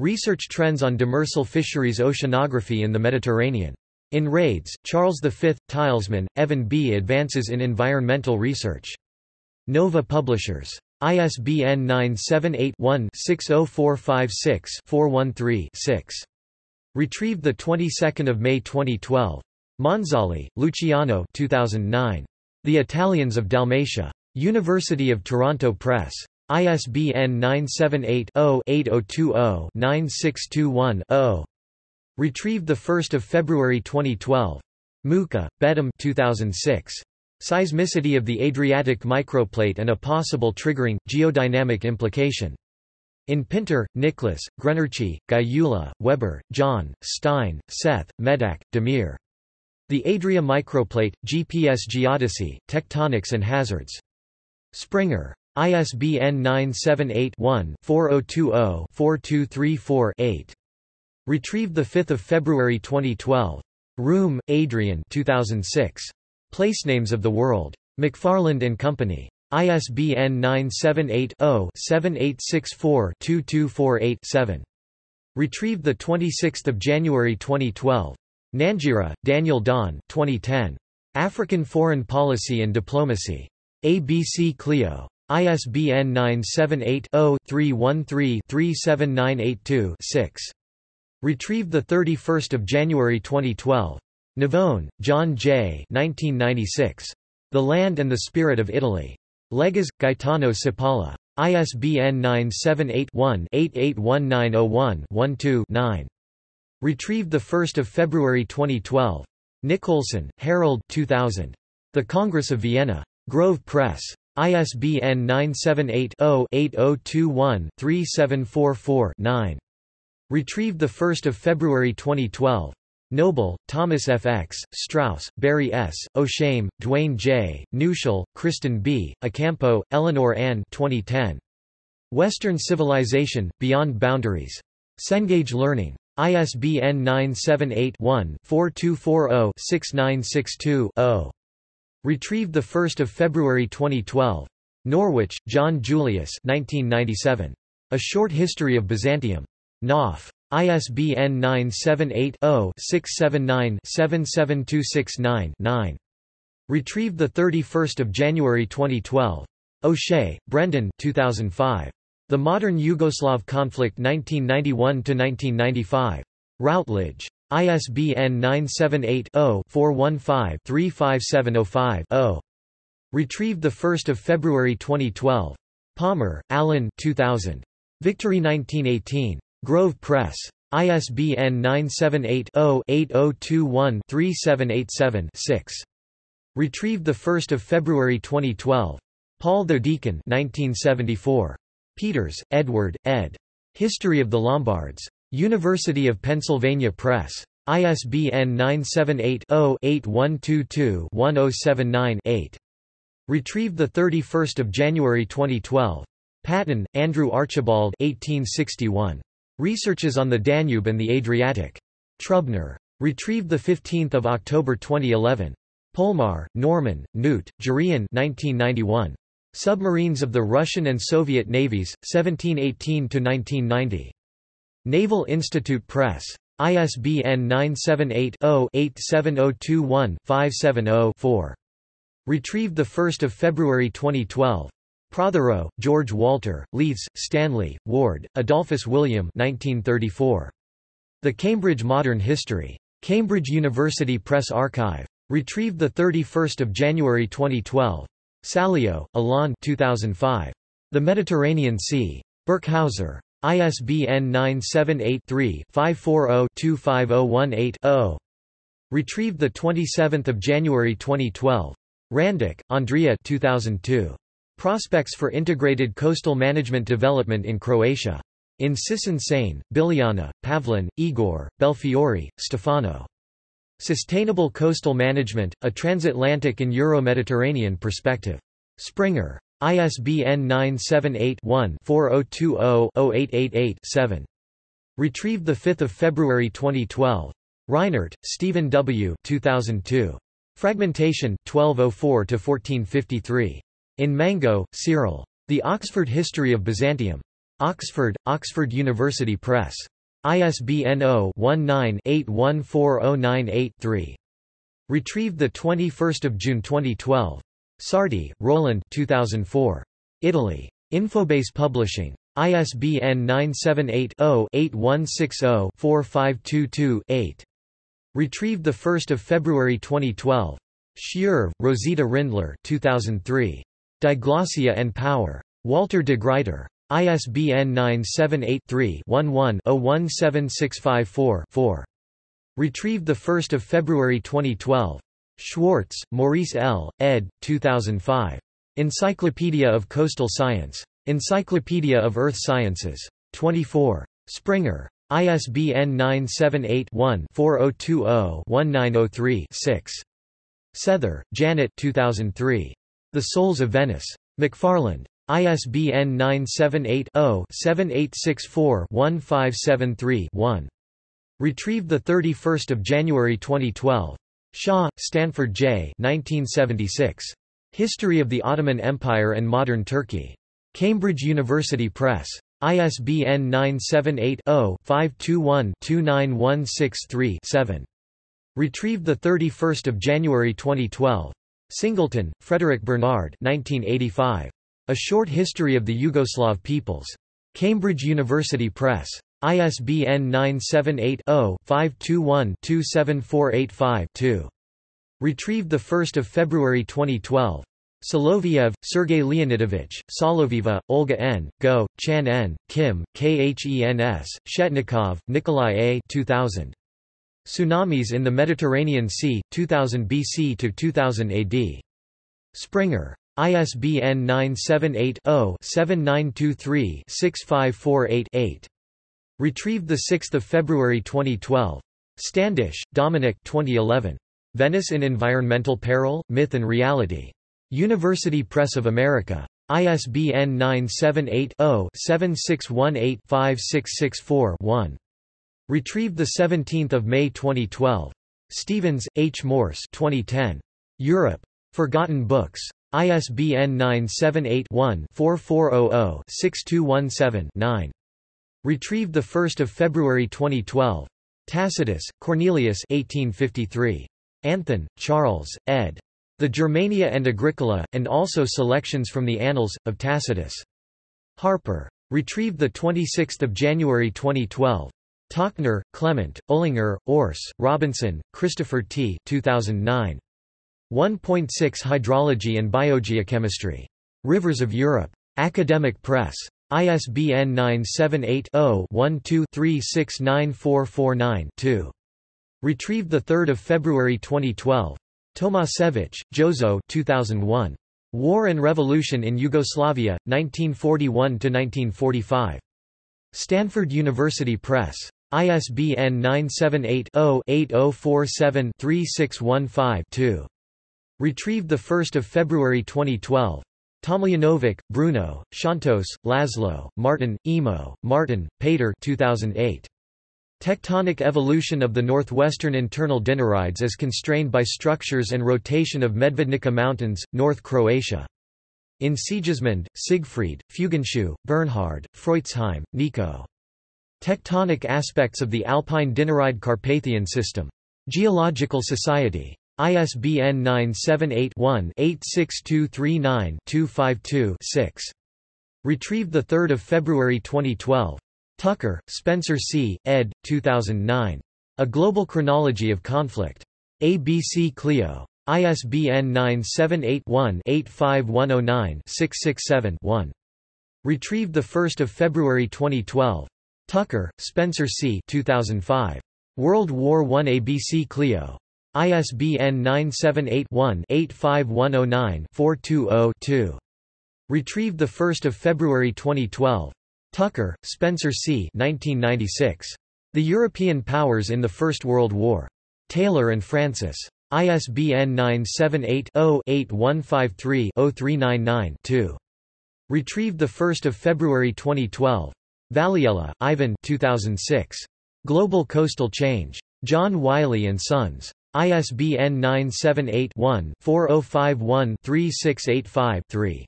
Research Trends on Demersal Fisheries Oceanography in the Mediterranean. In Raids, Charles V, Tilesman, Evan B. Advances in Environmental Research. Nova Publishers. ISBN 978-1-60456-413-6. Retrieved 22 May 2012. Manzali, Luciano 2009. The Italians of Dalmatia. University of Toronto Press. ISBN 978-0-8020-9621-0. Retrieved 1 February 2012. Mucha, Bedem 2006. Seismicity of the Adriatic Microplate and a Possible Triggering, Geodynamic Implication. In Pinter, Nicholas, Grenerchi, Gaiula, Weber, John, Stein, Seth, Medak, Demir. The Adria Microplate, GPS Geodesy, Tectonics and Hazards. Springer. ISBN 978-1-4020-4234-8. Retrieved 5 February 2012. Room, Adrian 2006. Placenames of the World. McFarland and Company. ISBN 978-0-7864-2248-7. Retrieved 26 January 2012. Nangira, Daniel Don 2010. African Foreign Policy and Diplomacy. ABC Clio. ISBN 978-0-313-37982-6. Retrieved 31 January 2012. Navone, John J. 1996. The Land and the Spirit of Italy. Legas, Gaetano Cipala. ISBN 978-1-881901-12-9. Retrieved 1 February 2012. Nicholson, Harold 2000. The Congress of Vienna. Grove Press. ISBN 978-0-8021-3744-9. Retrieved 1 February 2012. Noble, Thomas F. X., Strauss, Barry S., O'Shame, Dwayne J., Neuschel, Kristen B., Acampo, Eleanor Ann 2010. Western Civilization, Beyond Boundaries. Cengage Learning. ISBN 978-1-4240-6962-0. Retrieved 1 February 2012. Norwich, John Julius 1997. A Short History of Byzantium. Knopf. ISBN 978-0-679-77269-9. Retrieved 31 January 2012. O'Shea, Brendan 2005. The Modern Yugoslav Conflict 1991–1995. Routledge. ISBN 978-0-415-35705-0. Retrieved 1 February 2012. Palmer, Allen 2000. Victory 1918. Grove Press. ISBN 978-0-8021-3787-6. Retrieved 1 February 2012. Paul Thedekin 1974. Peters, Edward, ed. History of the Lombards. University of Pennsylvania Press. ISBN 978-0-8122-1079-8. Retrieved 31 January 2012. Patton, Andrew Archibald 1861. Researches on the Danube and the Adriatic. Trubner. Retrieved 15 October 2011. Polmar, Norman, Newt, Jurian 1991. Submarines of the Russian and Soviet Navies, 1718–1990. Naval Institute Press. ISBN 978-0-87021-570-4. Retrieved 1 February 2012. Prothero, George Walter, Leaves, Stanley, Ward, Adolphus William 1934. The Cambridge Modern History. Cambridge University Press Archive. Retrieved 31 January 2012. Salio, Alain 2005. The Mediterranean Sea. Birkhauser. ISBN 978-3-540-25018-0. Retrieved 27 January 2012. Randick, Andrea 2002. Prospects for Integrated Coastal Management Development in Croatia. In Sisan Sane, Biljana, Pavlin, Igor, Belfiore, Stefano. Sustainable Coastal Management, A Transatlantic and Euro-Mediterranean Perspective. Springer. ISBN 978-1-4020-0888-7. Retrieved 5 February 2012. Reinert, Stephen W. 2002. Fragmentation, 1204–1453. In Mango, Cyril. The Oxford History of Byzantium. Oxford, Oxford University Press. ISBN 0-19-814098-3. Retrieved 21 June 2012. Sardi, Roland 2004. Italy. Infobase Publishing. ISBN 978-0-8160-4522-8. Retrieved 1 February 2012. Schurv, Rosita Rindler 2003. Diglossia and Power. Walter de Gruyter. ISBN 978-3-11-017654-4. Retrieved 1 February 2012. Schwartz, Maurice L., ed. 2005. Encyclopedia of Coastal Science. Encyclopedia of Earth Sciences. 24. Springer. ISBN 978-1-4020-1903-6. Sether, Janet 2003. The Souls of Venice. McFarland. ISBN 978-0-7864-1573-1. Retrieved 31 January 2012. Shaw, Stanford J. 1976. History of the Ottoman Empire and Modern Turkey. Cambridge University Press. ISBN 978-0-521-29163-7. Retrieved 31 January 2012. Singleton, Frederick Bernard 1985. A Short History of the Yugoslav Peoples. Cambridge University Press. ISBN 978-0-521-27485-2. Retrieved 1 February 2012. Soloviev, Sergei Leonidovich, Solovieva, Olga N., Go, Chan N., Kim, Khens, Shetnikov, Nikolai A. 2000. Tsunamis in the Mediterranean Sea, 2000 BC to 2000 AD. Springer. ISBN 978-0-7923-6548-8. Retrieved 6 February 2012. Standish, Dominic 2011. Venice in Environmental Peril, Myth and Reality. University Press of America. ISBN 978-0-7618-5664-1. Retrieved 17 May 2012. Stevens, H. Morse 2010. Europe. Forgotten Books. ISBN 978-1-4400-6217-9. Retrieved 1 February 2012. Tacitus, Cornelius 1853. Anthon, Charles, ed. The Germania and Agricola, and also Selections from the Annals, of Tacitus. Harper. Retrieved 26 January 2012. Tochner, Clement, Ollinger, Orse, Robinson, Christopher T. 2009. 1.6 Hydrology and Biogeochemistry. Rivers of Europe. Academic Press. ISBN 978-0-12-369449-2. Retrieved 3 February 2012. Tomasevich, Jozo 2001. War and Revolution in Yugoslavia, 1941–1945. Stanford University Press. ISBN 978-0-8047-3615-2. Retrieved 1 February 2012. Tomljanovic, Bruno, Shantos, Laszlo, Martin, Emo, Martin, Pater 2008. Tectonic Evolution of the Northwestern Internal Dinarides as Constrained by Structures and Rotation of Medvednica Mountains, North Croatia. In Sigismund, Siegfried, Fugenschuh, Bernhard, Freutzheim, Nico. Tectonic Aspects of the Alpine Dinaride Carpathian System. Geological Society. ISBN 978-1-86239-252-6. Retrieved 3 February 2012. Tucker, Spencer C., ed. 2009. A Global Chronology of Conflict. ABC Clio. ISBN 978-1-85109-667-1. Retrieved 1 February 2012. Tucker, Spencer C. 2005. World War I ABC Clio. ISBN 978-1-85109-420-2. Retrieved 1 February 2012. Tucker, Spencer C. 1996. The European Powers in the First World War. Taylor and Francis. ISBN 978-0-8153-0399-2. Retrieved 1 February 2012. Valiella, Ivan 2006. Global Coastal Change. John Wiley & Sons. ISBN 978-1-4051-3685-3.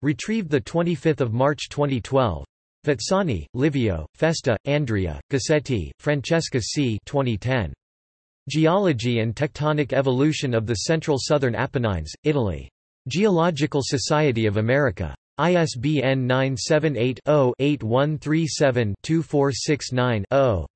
Retrieved 25 March 2012. Vetsani, Livio, Festa, Andrea, Cassetti, Francesca C. 2010. Geology and Tectonic Evolution of the Central Southern Apennines, Italy. Geological Society of America. ISBN 978-0-8137-2469-0.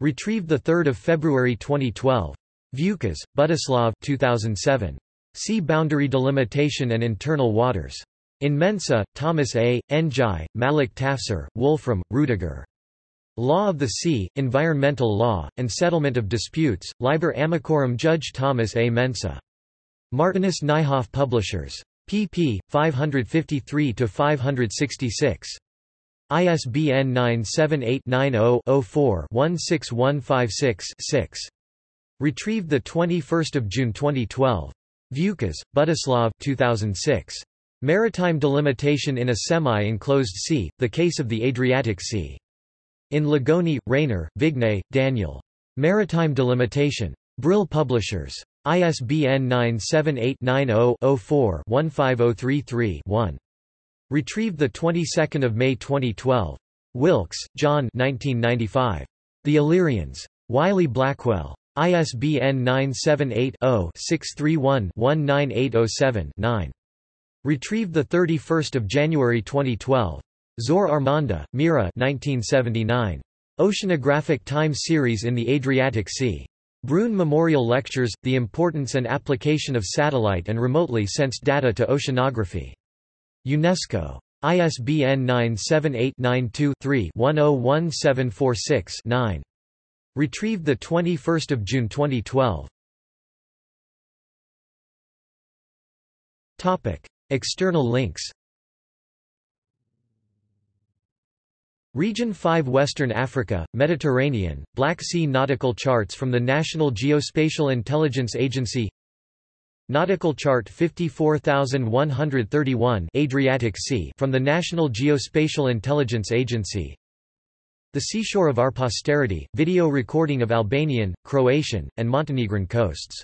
Retrieved 3 February 2012. Vukas, Budislav 2007. Sea Boundary Delimitation and Internal Waters. In Mensa, Thomas A., Njai, Malik Tafsir, Wolfram, Rudiger. Law of the Sea, Environmental Law, and Settlement of Disputes, Liber Amicorum Judge Thomas A. Mensa. Martinus Nyhoff Publishers. pp. 553–566. ISBN 978-90-04-16156-6. Retrieved 21 June 2012. Vukas, Budislav 2006. Maritime Delimitation in a Semi-Enclosed Sea, The Case of the Adriatic Sea. In Lagoni, Rainer, Vignay, Daniel. Maritime Delimitation. Brill Publishers. ISBN 978-90-04-15033-1. Retrieved the 22nd of May 2012. Wilkes, John 1995. The Illyrians. Wiley Blackwell. ISBN 978-0-631-19807-9. Retrieved the 31st of January 2012. Zor Armanda, Mira 1979. Oceanographic Time Series in the Adriatic Sea. Brune Memorial Lectures, The Importance and Application of Satellite and Remotely Sensed Data to Oceanography. UNESCO. ISBN 978-92-3-101746-9. Retrieved 21 June 2012. External links. Region 5 Western Africa, Mediterranean, Black Sea Nautical Charts from the National Geospatial Intelligence Agency. Nautical Chart 54131 Adriatic Sea from the National Geospatial Intelligence Agency. The Seashore of Our Posterity, video recording of Albanian, Croatian, and Montenegrin coasts.